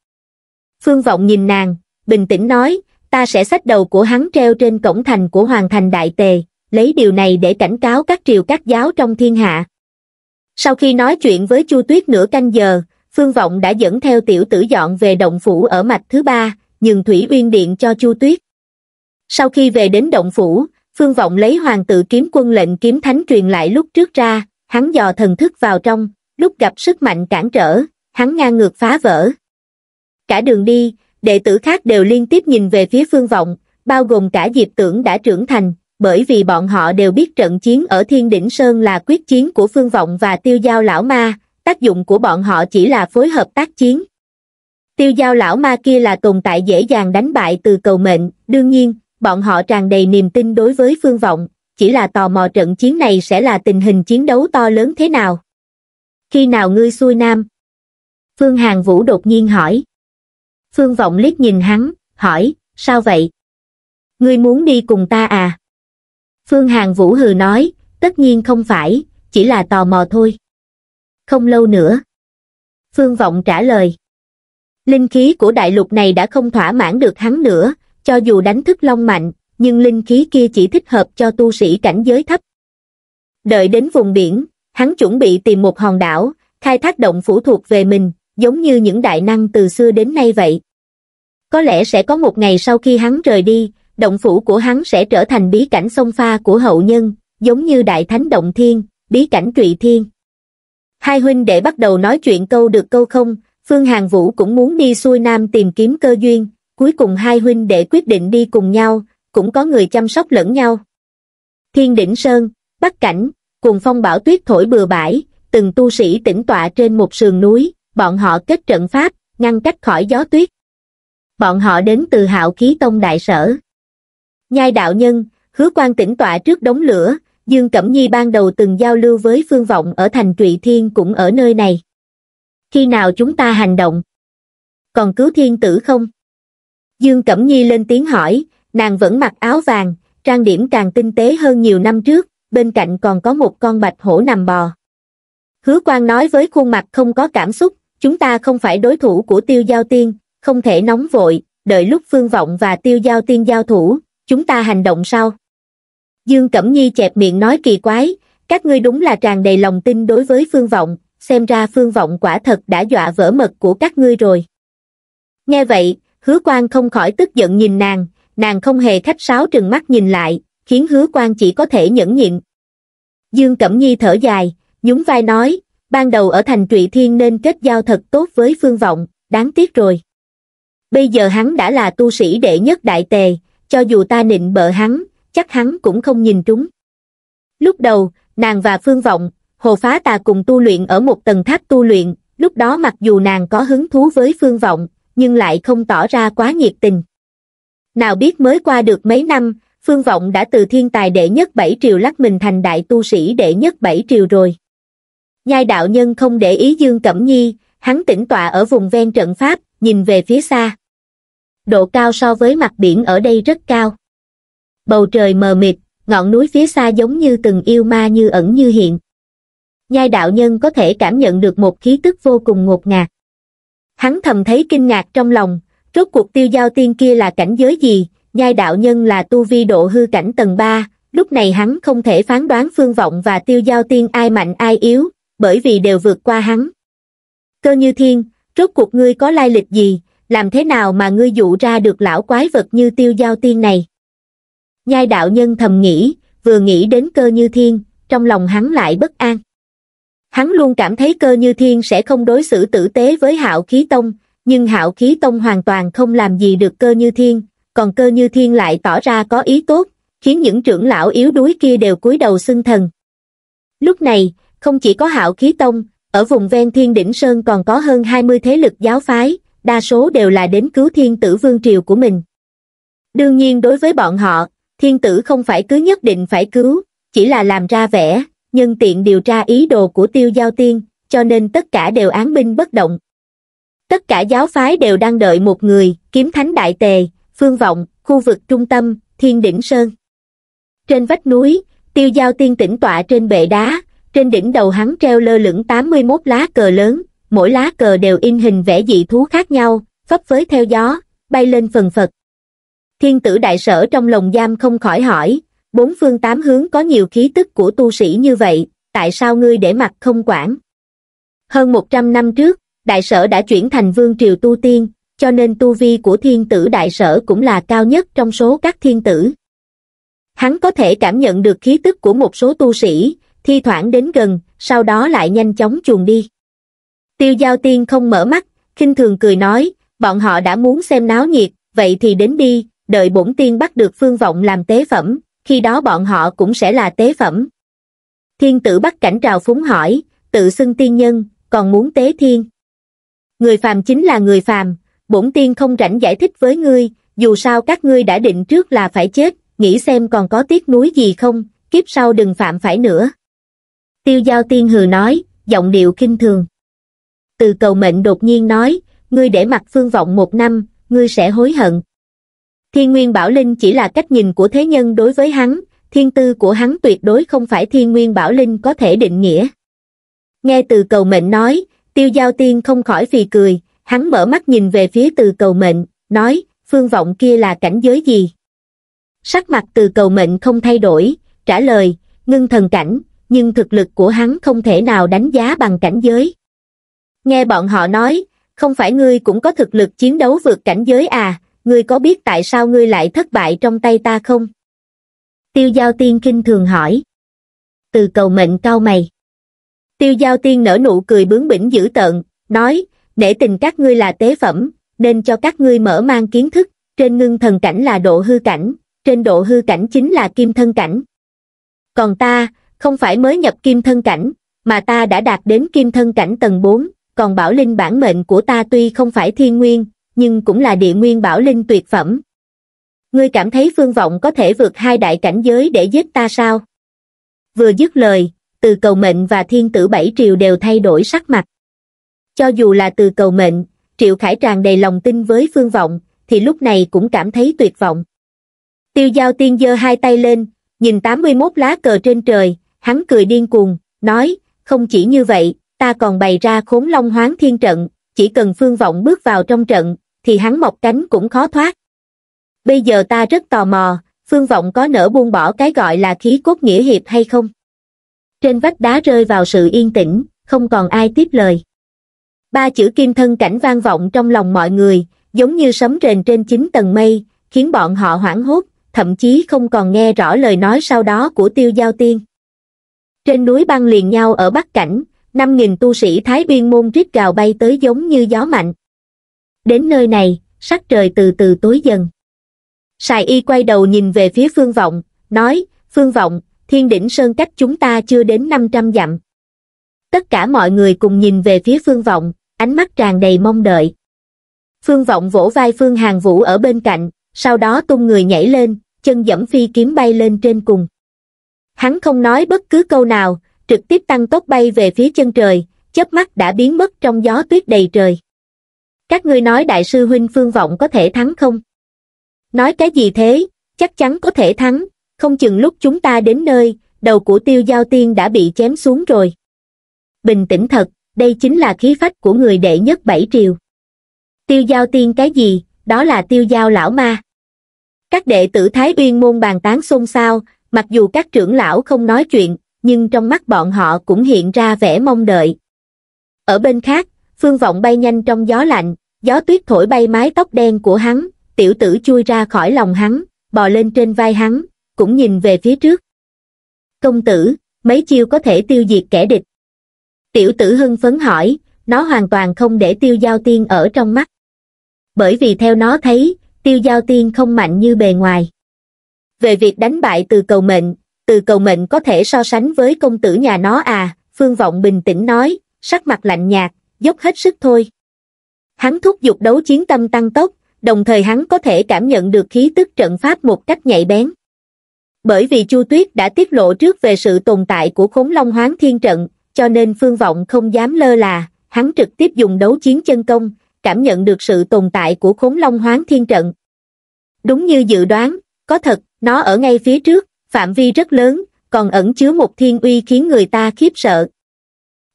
Phương Vọng nhìn nàng, bình tĩnh nói, ta sẽ xách đầu của hắn treo trên cổng thành của Hoàng Thành Đại Tề, lấy điều này để cảnh cáo các triều các giáo trong thiên hạ. Sau khi nói chuyện với Chu Tuyết nửa canh giờ, Phương Vọng đã dẫn theo tiểu tử dọn về động phủ ở mạch thứ 3, nhường Thủy Uyên Điện cho Chu Tuyết. Sau khi về đến động phủ, Phương Vọng lấy Hoàng Tự Kiếm Quân lệnh kiếm thánh truyền lại lúc trước ra, hắn dò thần thức vào trong, lúc gặp sức mạnh cản trở, hắn ngang ngược phá vỡ. Cả đường đi, đệ tử khác đều liên tiếp nhìn về phía Phương Vọng, bao gồm cả Diệp Tưởng đã trưởng thành, bởi vì bọn họ đều biết trận chiến ở Thiên Đỉnh Sơn là quyết chiến của Phương Vọng và Tiêu Giao lão ma, tác dụng của bọn họ chỉ là phối hợp tác chiến. Tiêu Giao lão ma kia là tồn tại dễ dàng đánh bại từ cầu mệnh, đương nhiên, bọn họ tràn đầy niềm tin đối với Phương Vọng, chỉ là tò mò trận chiến này sẽ là tình hình chiến đấu to lớn thế nào. Khi nào ngươi xuôi nam? Phương Hàng Vũ đột nhiên hỏi. Phương Vọng liếc nhìn hắn, hỏi, sao vậy? Ngươi muốn đi cùng ta à? Phương Hàng Vũ hừ nói, tất nhiên không phải, chỉ là tò mò thôi. Không lâu nữa. Phương Vọng trả lời. Linh khí của đại lục này đã không thỏa mãn được hắn nữa, cho dù đánh thức long mạnh, nhưng linh khí kia chỉ thích hợp cho tu sĩ cảnh giới thấp. Đợi đến vùng biển, hắn chuẩn bị tìm một hòn đảo, khai thác động phủ thuộc về mình, giống như những đại năng từ xưa đến nay vậy. Có lẽ sẽ có một ngày sau khi hắn rời đi, động phủ của hắn sẽ trở thành bí cảnh song pha của hậu nhân, giống như đại thánh động thiên, bí cảnh trụy thiên. Hai huynh đệ bắt đầu nói chuyện câu được câu không, Phương Hàng Vũ cũng muốn đi xuôi nam tìm kiếm cơ duyên, cuối cùng hai huynh đệ quyết định đi cùng nhau, cũng có người chăm sóc lẫn nhau. Thiên đỉnh sơn, Bắc cảnh, cùng phong bão tuyết thổi bừa bãi, từng tu sĩ tĩnh tọa trên một sườn núi, bọn họ kết trận pháp, ngăn cách khỏi gió tuyết. Bọn họ đến từ Hạo Khí Tông đại sở. Nhai đạo nhân, Hứa Quang tĩnh tọa trước đống lửa, Dương Cẩm Nhi ban đầu từng giao lưu với Phương Vọng ở thành Trụy Thiên cũng ở nơi này. Khi nào chúng ta hành động? Còn cứu thiên tử không? Dương Cẩm Nhi lên tiếng hỏi, nàng vẫn mặc áo vàng, trang điểm càng tinh tế hơn nhiều năm trước, bên cạnh còn có một con bạch hổ nằm bò. Hứa Quang nói với khuôn mặt không có cảm xúc, chúng ta không phải đối thủ của Tiêu Giao Tiên, không thể nóng vội, đợi lúc Phương Vọng và Tiêu Giao Tiên giao thủ, chúng ta hành động sau. Dương Cẩm Nhi chẹp miệng nói kỳ quái, các ngươi đúng là tràn đầy lòng tin đối với Phương Vọng, xem ra Phương Vọng quả thật đã dọa vỡ mật của các ngươi rồi. Nghe vậy, Hứa Quang không khỏi tức giận nhìn nàng không hề khách sáo trừng mắt nhìn lại, khiến Hứa Quang chỉ có thể nhẫn nhịn. Dương Cẩm Nhi thở dài, nhún vai nói, ban đầu ở thành Trụy Thiên nên kết giao thật tốt với Phương Vọng, đáng tiếc rồi. Bây giờ hắn đã là tu sĩ đệ nhất đại tề, cho dù ta nịnh bợ hắn, chắc hắn cũng không nhìn trúng. Lúc đầu, nàng và Phương Vọng, Hồ Phá Tà cùng tu luyện ở một tầng tháp tu luyện, lúc đó mặc dù nàng có hứng thú với Phương Vọng, nhưng lại không tỏ ra quá nhiệt tình. Nào biết mới qua được mấy năm, Phương Vọng đã từ thiên tài đệ nhất bảy triều lắc mình thành đại tu sĩ đệ nhất bảy triều rồi. Nhai đạo nhân không để ý Dương Cẩm Nhi, hắn tĩnh tọa ở vùng ven trận pháp, nhìn về phía xa. Độ cao so với mặt biển ở đây rất cao. Bầu trời mờ mịt, ngọn núi phía xa giống như từng yêu ma như ẩn như hiện. Nhai đạo nhân có thể cảm nhận được một khí tức vô cùng ngột ngạt. Hắn thầm thấy kinh ngạc trong lòng, rốt cuộc Tiêu Giao Tiên kia là cảnh giới gì, Nhai đạo nhân là tu vi độ hư cảnh tầng 3, lúc này hắn không thể phán đoán Phương Vọng và Tiêu Giao Tiên ai mạnh ai yếu, bởi vì đều vượt qua hắn. Cơ Như Thiên, rốt cuộc ngươi có lai lịch gì, làm thế nào mà ngươi dụ ra được lão quái vật như Tiêu Giao Tiên này? Nhai đạo nhân thầm nghĩ, vừa nghĩ đến Cơ Như Thiên, trong lòng hắn lại bất an. Hắn luôn cảm thấy Cơ Như Thiên sẽ không đối xử tử tế với Hạo Khí Tông, nhưng Hạo Khí Tông hoàn toàn không làm gì được Cơ Như Thiên, còn Cơ Như Thiên lại tỏ ra có ý tốt, khiến những trưởng lão yếu đuối kia đều cúi đầu xưng thần. Lúc này, không chỉ có Hạo Khí Tông, ở vùng ven Thiên Đỉnh Sơn còn có hơn 20 thế lực giáo phái, đa số đều là đến cứu thiên tử vương triều của mình. Đương nhiên đối với bọn họ, thiên tử không phải cứ nhất định phải cứu, chỉ là làm ra vẻ, nhân tiện điều tra ý đồ của Tiêu Giao Tiên, cho nên tất cả đều án binh bất động. Tất cả giáo phái đều đang đợi một người, Kiếm Thánh đại tề, Phương Vọng, khu vực trung tâm, Thiên Đỉnh Sơn. Trên vách núi, Tiêu Giao Tiên tĩnh tọa trên bệ đá, trên đỉnh đầu hắn treo lơ lửng 81 lá cờ lớn, mỗi lá cờ đều in hình vẽ dị thú khác nhau, phấp phới theo gió, bay lên phần phật. Thiên tử đại sở trong lồng giam không khỏi hỏi, bốn phương tám hướng có nhiều khí tức của tu sĩ như vậy, tại sao ngươi để mặc không quản? Hơn 100 năm trước, đại sở đã chuyển thành vương triều tu tiên, cho nên tu vi của thiên tử đại sở cũng là cao nhất trong số các thiên tử. Hắn có thể cảm nhận được khí tức của một số tu sĩ, thi thoảng đến gần, sau đó lại nhanh chóng chuồn đi. Tiêu Giao Tiên không mở mắt, khinh thường cười nói, bọn họ đã muốn xem náo nhiệt, vậy thì đến đi, đợi bổn tiên bắt được Phương Vọng làm tế phẩm, khi đó bọn họ cũng sẽ là tế phẩm. Thiên tử Bắc cảnh trào phúng hỏi, tự xưng tiên nhân, còn muốn tế thiên? Người phàm chính là người phàm, bổn tiên không rảnh giải thích với ngươi, dù sao các ngươi đã định trước là phải chết, nghĩ xem còn có tiếc nuối gì không, kiếp sau đừng phạm phải nữa. Tiêu Giao Tiên hừ nói, giọng điệu khinh thường. Từ Cầu Mệnh đột nhiên nói, ngươi để mặc Phương Vọng một năm, ngươi sẽ hối hận. Thiên Nguyên Bảo Linh chỉ là cách nhìn của thế nhân đối với hắn, thiên tư của hắn tuyệt đối không phải Thiên Nguyên Bảo Linh có thể định nghĩa. Nghe Từ Cầu Mệnh nói, Tiêu Giao Tiên không khỏi phì cười, hắn mở mắt nhìn về phía Từ Cầu Mệnh, nói, Phương Vọng kia là cảnh giới gì? Sắc mặt Từ Cầu Mệnh không thay đổi, trả lời, ngưng thần cảnh, nhưng thực lực của hắn không thể nào đánh giá bằng cảnh giới. Nghe bọn họ nói, không phải ngươi cũng có thực lực chiến đấu vượt cảnh giới à, ngươi có biết tại sao ngươi lại thất bại trong tay ta không? Tiêu Giao Tiên khinh thường hỏi. Từ Cầu Mệnh cau mày. Tiêu Giao Tiên nở nụ cười bướng bỉnh dữ tợn, nói, nể tình các ngươi là tế phẩm, nên cho các ngươi mở mang kiến thức, trên ngưng thần cảnh là độ hư cảnh, trên độ hư cảnh chính là kim thân cảnh. Còn ta, không phải mới nhập kim thân cảnh, mà ta đã đạt đến kim thân cảnh tầng 4, còn bảo linh bản mệnh của ta tuy không phải thiên nguyên, nhưng cũng là địa nguyên bảo linh tuyệt phẩm. Ngươi cảm thấy Phương Vọng có thể vượt hai đại cảnh giới để giết ta sao? Vừa dứt lời, Từ Cầu Mệnh và Thiên Tử Bảy Triều đều thay đổi sắc mặt. Cho dù là Từ Cầu Mệnh, Triệu Khải tràn đầy lòng tin với Phương Vọng, thì lúc này cũng cảm thấy tuyệt vọng. Tiêu Giao Tiên giơ hai tay lên, nhìn 81 lá cờ trên trời, hắn cười điên cuồng, nói, không chỉ như vậy, ta còn bày ra Khốn Long Hoán Thiên trận, chỉ cần Phương Vọng bước vào trong trận, thì hắn mọc cánh cũng khó thoát. Bây giờ ta rất tò mò, Phương Vọng có nỡ buông bỏ cái gọi là khí cốt nghĩa hiệp hay không? Trên vách đá rơi vào sự yên tĩnh, không còn ai tiếp lời. Ba chữ kim thân cảnh vang vọng trong lòng mọi người, giống như sấm rền trên 9 tầng mây, khiến bọn họ hoảng hốt, thậm chí không còn nghe rõ lời nói sau đó của Tiêu Giao Tiên. Trên núi băng liền nhau ở Bắc Cảnh, 5.000 tu sĩ Thái Biên môn rít gào bay tới giống như gió mạnh. Đến nơi này, sắc trời từ từ tối dần. Sài Y quay đầu nhìn về phía Phương Vọng, nói, Phương Vọng, Thiên Đỉnh Sơn cách chúng ta chưa đến 500 dặm. Tất cả mọi người cùng nhìn về phía Phương Vọng, ánh mắt tràn đầy mong đợi. Phương Vọng vỗ vai Phương Hàng Vũ ở bên cạnh, sau đó tung người nhảy lên, chân dẫm phi kiếm bay lên trên cùng. Hắn không nói bất cứ câu nào, trực tiếp tăng tốc bay về phía chân trời, chớp mắt đã biến mất trong gió tuyết đầy trời. Các ngươi nói đại sư huynh Phương Vọng có thể thắng không? Nói cái gì thế, chắc chắn có thể thắng, không chừng lúc chúng ta đến nơi, đầu của Tiêu Giao Tiên đã bị chém xuống rồi. Bình tĩnh thật, đây chính là khí phách của người đệ nhất Bảy Triều. Tiêu Giao Tiên cái gì, đó là Tiêu Giao lão ma. Các đệ tử Thái Uyên môn bàn tán xôn xao, mặc dù các trưởng lão không nói chuyện, nhưng trong mắt bọn họ cũng hiện ra vẻ mong đợi. Ở bên khác, Phương Vọng bay nhanh trong gió lạnh, gió tuyết thổi bay mái tóc đen của hắn, tiểu tử chui ra khỏi lòng hắn, bò lên trên vai hắn, cũng nhìn về phía trước. Công tử, mấy chiêu có thể tiêu diệt kẻ địch? Tiểu tử hưng phấn hỏi, nó hoàn toàn không để Tiêu Giao Tiên ở trong mắt. Bởi vì theo nó thấy, Tiêu Giao Tiên không mạnh như bề ngoài. Về việc đánh bại Từ Cầu Mệnh, Từ Cầu Mệnh có thể so sánh với công tử nhà nó à, Phương Vọng bình tĩnh nói, sắc mặt lạnh nhạt, dốc hết sức thôi. Hắn thúc giục đấu chiến tâm tăng tốc, đồng thời hắn có thể cảm nhận được khí tức trận pháp một cách nhạy bén. Bởi vì Chu Tuyết đã tiết lộ trước về sự tồn tại của Khốn Long Hoán Thiên trận, cho nên Phương Vọng không dám lơ là, hắn trực tiếp dùng đấu chiến chân công, cảm nhận được sự tồn tại của Khốn Long Hoán Thiên trận. Đúng như dự đoán, có thật, nó ở ngay phía trước, phạm vi rất lớn, còn ẩn chứa một thiên uy khiến người ta khiếp sợ.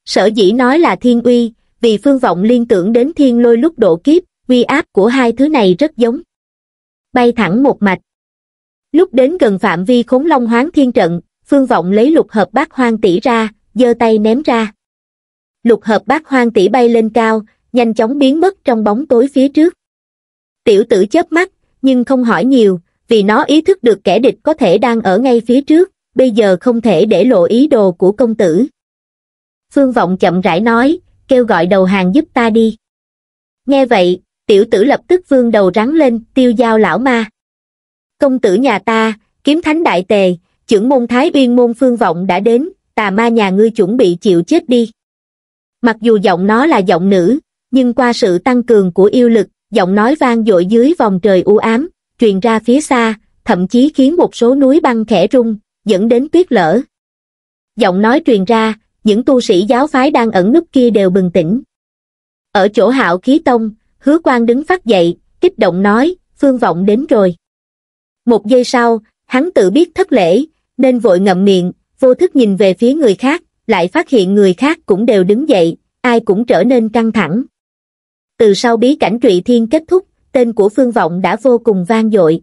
Sở dĩ nói là thiên uy, vì Phương Vọng liên tưởng đến thiên lôi lúc độ kiếp, uy áp của hai thứ này rất giống. Bay thẳng một mạch. Lúc đến gần phạm vi Khốn Long Hoán Thiên trận, Phương Vọng lấy Lục Hợp Bát Hoang Tỷ ra, giơ tay ném ra. Lục Hợp Bát Hoang Tỷ bay lên cao, nhanh chóng biến mất trong bóng tối phía trước. Tiểu tử chớp mắt, nhưng không hỏi nhiều, vì nó ý thức được kẻ địch có thể đang ở ngay phía trước, bây giờ không thể để lộ ý đồ của công tử. Phương Vọng chậm rãi nói, kêu gọi đầu hàng giúp ta đi. Nghe vậy, tiểu tử lập tức vươn đầu rắn lên, Tiêu Giao lão ma. Công tử nhà ta, Kiếm Thánh Đại Tề, trưởng môn Thái Uyên môn Phương Vọng đã đến, tà ma nhà ngươi chuẩn bị chịu chết đi. Mặc dù giọng nó là giọng nữ, nhưng qua sự tăng cường của yêu lực, giọng nói vang dội dưới vòng trời u ám, truyền ra phía xa, thậm chí khiến một số núi băng khẽ rung, dẫn đến tuyết lở. Giọng nói truyền ra, những tu sĩ giáo phái đang ẩn núp kia đều bừng tỉnh. Ở chỗ Hạo Khí Tông, Hứa Quang đứng phát dậy, kích động nói, Phương Vọng đến rồi. Một giây sau, hắn tự biết thất lễ, nên vội ngậm miệng, vô thức nhìn về phía người khác, lại phát hiện người khác cũng đều đứng dậy, ai cũng trở nên căng thẳng. Từ sau bí cảnh Trụy Thiên kết thúc, tên của Phương Vọng đã vô cùng vang dội.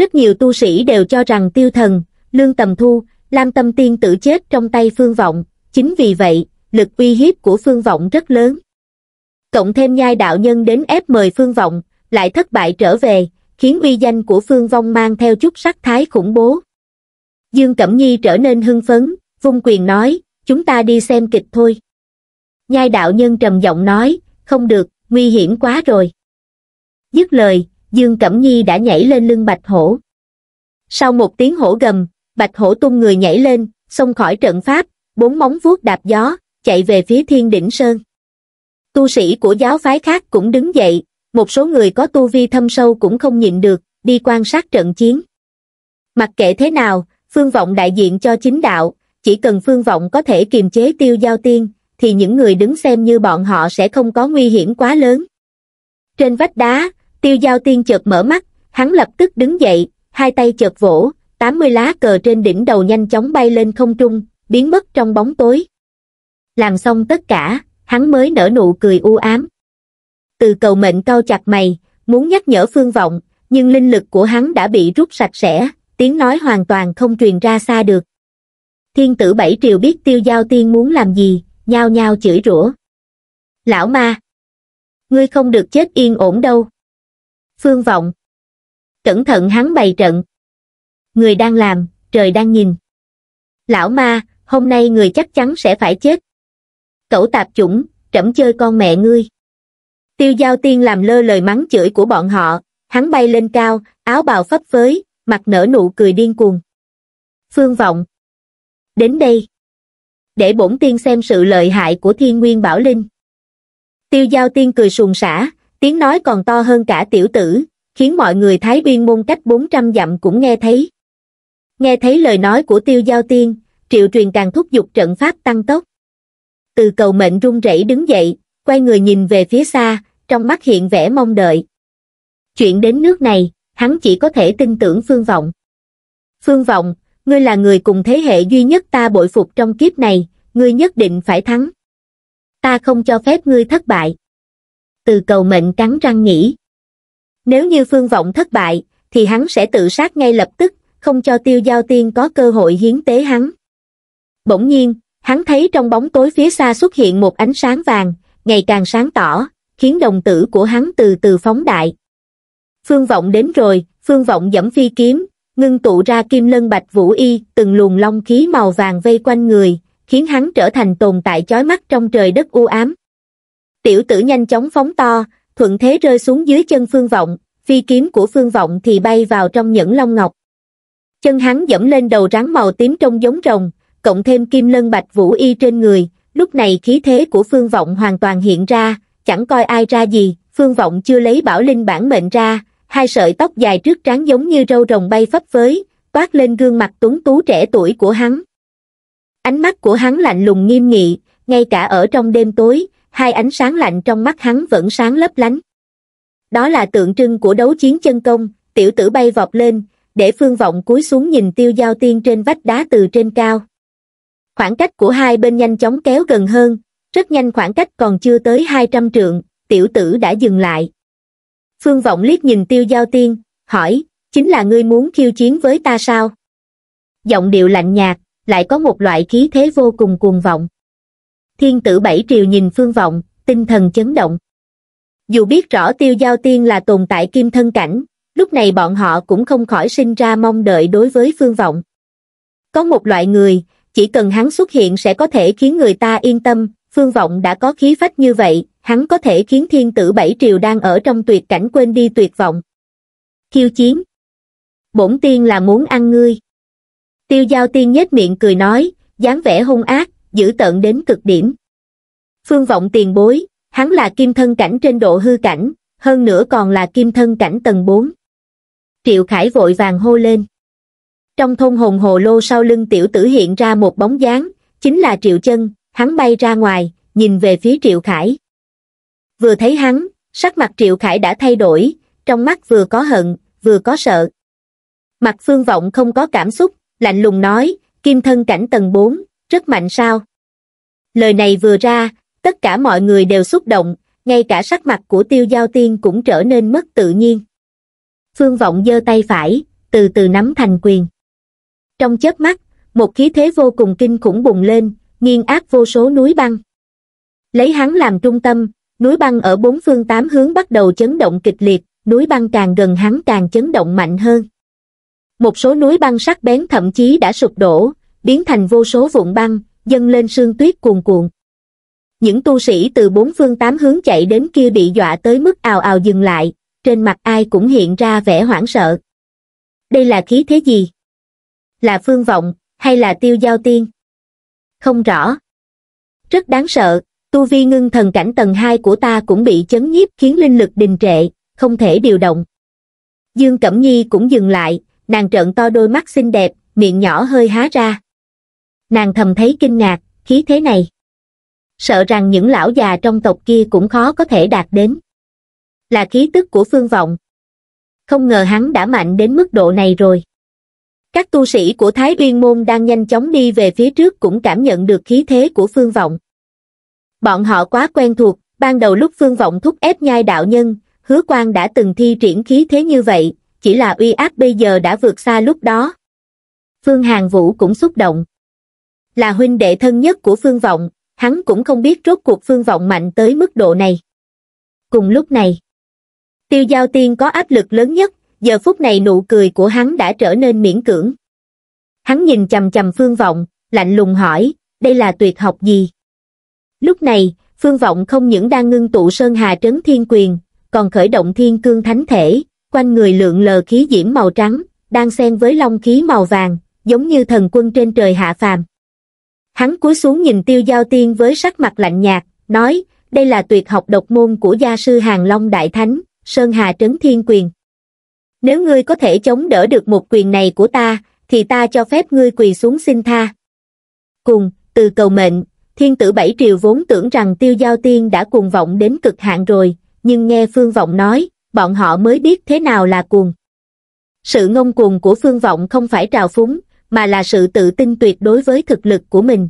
Rất nhiều tu sĩ đều cho rằng Tiêu Thần, Lương Tầm Thu, Lam Tâm Tiên tử chết trong tay Phương Vọng, chính vì vậy, lực uy hiếp của Phương Vọng rất lớn. Cộng thêm Nhai đạo nhân đến ép mời Phương Vọng, lại thất bại trở về, khiến uy danh của Phương Vong mang theo chút sắc thái khủng bố. Dương Cẩm Nhi trở nên hưng phấn, vung quyền nói, chúng ta đi xem kịch thôi. Nhai đạo nhân trầm giọng nói, không được, nguy hiểm quá rồi. Dứt lời, Dương Cẩm Nhi đã nhảy lên lưng bạch hổ. Sau một tiếng hổ gầm, bạch hổ tung người nhảy lên, xông khỏi trận pháp, bốn móng vuốt đạp gió, chạy về phía Thiên Đỉnh Sơn. Tu sĩ của giáo phái khác cũng đứng dậy, một số người có tu vi thâm sâu cũng không nhịn được, đi quan sát trận chiến. Mặc kệ thế nào, Phương Vọng đại diện cho chính đạo, chỉ cần Phương Vọng có thể kiềm chế Tiêu Giao Tiên, thì những người đứng xem như bọn họ sẽ không có nguy hiểm quá lớn. Trên vách đá, Tiêu Giao Tiên chợt mở mắt, hắn lập tức đứng dậy, hai tay chợt vỗ, 80 lá cờ trên đỉnh đầu nhanh chóng bay lên không trung, biến mất trong bóng tối. Làm xong tất cả, hắn mới nở nụ cười u ám. Từ Cầu Mệnh cau chặt mày, muốn nhắc nhở Phương Vọng, nhưng linh lực của hắn đã bị rút sạch sẽ, tiếng nói hoàn toàn không truyền ra xa được. Thiên tử Bảy Triều biết Tiêu Giao Tiên muốn làm gì, nhao nhao chửi rủa. Lão ma! Ngươi không được chết yên ổn đâu. Phương Vọng! Cẩn thận hắn bày trận. Người đang làm, trời đang nhìn. Lão ma, hôm nay người chắc chắn sẽ phải chết. Cẩu tạp chủng, trẫm chơi con mẹ ngươi. Tiêu Giao Tiên làm lơ lời mắng chửi của bọn họ, hắn bay lên cao, áo bào phấp phới, mặt nở nụ cười điên cuồng. Phương Vọng! Đến đây! Để bổn tiên xem sự lợi hại của Thiên Nguyên Bảo Linh. Tiêu Giao Tiên cười sùng sả, tiếng nói còn to hơn cả tiểu tử, khiến mọi người Thái Biên môn cách 400 dặm cũng nghe thấy. Nghe thấy lời nói của Tiêu Giao Tiên, Triệu Truyền càng thúc giục trận pháp tăng tốc. Từ Cầu Mệnh run rẩy đứng dậy, quay người nhìn về phía xa, trong mắt hiện vẻ mong đợi. Chuyện đến nước này, hắn chỉ có thể tin tưởng Phương Vọng. Phương Vọng, ngươi là người cùng thế hệ duy nhất ta bội phục trong kiếp này, ngươi nhất định phải thắng. Ta không cho phép ngươi thất bại. Từ Cầu Mệnh cắn răng nghĩ. Nếu như Phương Vọng thất bại, thì hắn sẽ tự sát ngay lập tức, không cho Tiêu Giao Tiên có cơ hội hiến tế hắn. Bỗng nhiên, hắn thấy trong bóng tối phía xa xuất hiện một ánh sáng vàng, ngày càng sáng tỏ, khiến đồng tử của hắn từ từ phóng đại. Phương Vọng đến rồi, Phương Vọng giẫm phi kiếm, ngưng tụ ra Kim Lân Bạch Vũ Y, từng luồng long khí màu vàng vây quanh người, khiến hắn trở thành tồn tại chói mắt trong trời đất u ám. Tiểu tử nhanh chóng phóng to, thuận thế rơi xuống dưới chân Phương Vọng, phi kiếm của Phương Vọng thì bay vào trong nhẫn long ngọc. Chân hắn giẫm lên đầu rắn màu tím trông giống rồng, cộng thêm Kim Lân Bạch Vũ Y trên người, lúc này khí thế của Phương Vọng hoàn toàn hiện ra, chẳng coi ai ra gì. Phương Vọng chưa lấy Bảo Linh bản mệnh ra, hai sợi tóc dài trước trán giống như râu rồng bay phấp phới, toát lên gương mặt tuấn tú trẻ tuổi của hắn. Ánh mắt của hắn lạnh lùng nghiêm nghị, ngay cả ở trong đêm tối, hai ánh sáng lạnh trong mắt hắn vẫn sáng lấp lánh. Đó là tượng trưng của đấu chiến chân công. Tiểu tử bay vọt lên, để Phương Vọng cúi xuống nhìn Tiêu Giao Tiên trên vách đá từ trên cao. Khoảng cách của hai bên nhanh chóng kéo gần hơn, rất nhanh khoảng cách còn chưa tới 200 trượng, tiểu tử đã dừng lại. Phương Vọng liếc nhìn Tiêu Giao Tiên, hỏi, chính là ngươi muốn khiêu chiến với ta sao? Giọng điệu lạnh nhạt, lại có một loại khí thế vô cùng cuồng vọng. Thiên tử Bảy Triều nhìn Phương Vọng, tinh thần chấn động. Dù biết rõ Tiêu Giao Tiên là tồn tại kim thân cảnh, lúc này bọn họ cũng không khỏi sinh ra mong đợi đối với Phương Vọng. Có một loại người, chỉ cần hắn xuất hiện sẽ có thể khiến người ta yên tâm, Phương Vọng đã có khí phách như vậy, hắn có thể khiến Thiên tử Bảy Triều đang ở trong tuyệt cảnh quên đi tuyệt vọng. Khiêu chiến. Bổn tiên là muốn ăn ngươi. Tiêu Giao Tiên nhếch miệng cười nói, dáng vẻ hung ác, dữ tợn đến cực điểm. Phương Vọng tiền bối, hắn là kim thân cảnh trên độ hư cảnh, hơn nữa còn là kim thân cảnh tầng 4. Triệu Khải vội vàng hô lên. Trong thôn hồn hồ lô sau lưng tiểu tử hiện ra một bóng dáng, chính là Triệu Chân, hắn bay ra ngoài, nhìn về phía Triệu Khải. Vừa thấy hắn, sắc mặt Triệu Khải đã thay đổi, trong mắt vừa có hận, vừa có sợ. Mặt Phương Vọng không có cảm xúc, lạnh lùng nói, kim thân cảnh tầng 4, rất mạnh sao? Lời này vừa ra, tất cả mọi người đều xúc động, ngay cả sắc mặt của Tiêu Giao Tiên cũng trở nên mất tự nhiên. Phương Vọng giơ tay phải, từ từ nắm thành quyền. Trong chớp mắt, một khí thế vô cùng kinh khủng bùng lên, nghiền áp vô số núi băng. Lấy hắn làm trung tâm, núi băng ở bốn phương tám hướng bắt đầu chấn động kịch liệt, núi băng càng gần hắn càng chấn động mạnh hơn. Một số núi băng sắc bén thậm chí đã sụp đổ, biến thành vô số vụn băng, dâng lên sương tuyết cuồn cuộn. Những tu sĩ từ bốn phương tám hướng chạy đến kia bị dọa tới mức ào ào dừng lại, trên mặt ai cũng hiện ra vẻ hoảng sợ. Đây là khí thế gì? Là Phương Vọng, hay là Tiêu Giao Tiên? Không rõ. Rất đáng sợ, tu vi ngưng thần cảnh tầng 2 của ta cũng bị chấn nhiếp khiến linh lực đình trệ, không thể điều động. Dương Cẩm Nhi cũng dừng lại, nàng trợn to đôi mắt xinh đẹp, miệng nhỏ hơi há ra. Nàng thầm thấy kinh ngạc, khí thế này. Sợ rằng những lão già trong tộc kia cũng khó có thể đạt đến. Là khí tức của Phương Vọng. Không ngờ hắn đã mạnh đến mức độ này rồi. Các tu sĩ của Thái Uyên Môn đang nhanh chóng đi về phía trước cũng cảm nhận được khí thế của Phương Vọng. Bọn họ quá quen thuộc, ban đầu lúc Phương Vọng thúc ép Nhai đạo nhân, Hứa Quang đã từng thi triển khí thế như vậy, chỉ là uy áp bây giờ đã vượt xa lúc đó. Phương Hàn Vũ cũng xúc động. Là huynh đệ thân nhất của Phương Vọng, hắn cũng không biết rốt cuộc Phương Vọng mạnh tới mức độ này. Cùng lúc này, Tiêu Giao Tiên có áp lực lớn nhất, giờ phút này nụ cười của hắn đã trở nên miễn cưỡng. Hắn nhìn chằm chằm Phương Vọng, lạnh lùng hỏi, đây là tuyệt học gì? Lúc này, Phương Vọng không những đang ngưng tụ Sơn Hà Trấn Thiên Quyền, còn khởi động Thiên Cương Thánh Thể, quanh người lượn lờ khí diễm màu trắng, đang xen với long khí màu vàng, giống như thần quân trên trời hạ phàm. Hắn cúi xuống nhìn Tiêu Giao Tiên với sắc mặt lạnh nhạt, nói, đây là tuyệt học độc môn của gia sư Hàng Long Đại Thánh, Sơn Hà Trấn Thiên Quyền. Nếu ngươi có thể chống đỡ được một quyền này của ta, thì ta cho phép ngươi quỳ xuống xin tha. Cùng, từ cầu mệnh, thiên tử Bảy Triều vốn tưởng rằng Tiêu Giao Tiên đã cuồng vọng đến cực hạn rồi, nhưng nghe Phương Vọng nói, bọn họ mới biết thế nào là cuồng. Sự ngông cuồng của Phương Vọng không phải trào phúng, mà là sự tự tin tuyệt đối với thực lực của mình.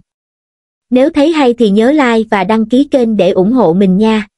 Nếu thấy hay thì nhớ like và đăng ký kênh để ủng hộ mình nha.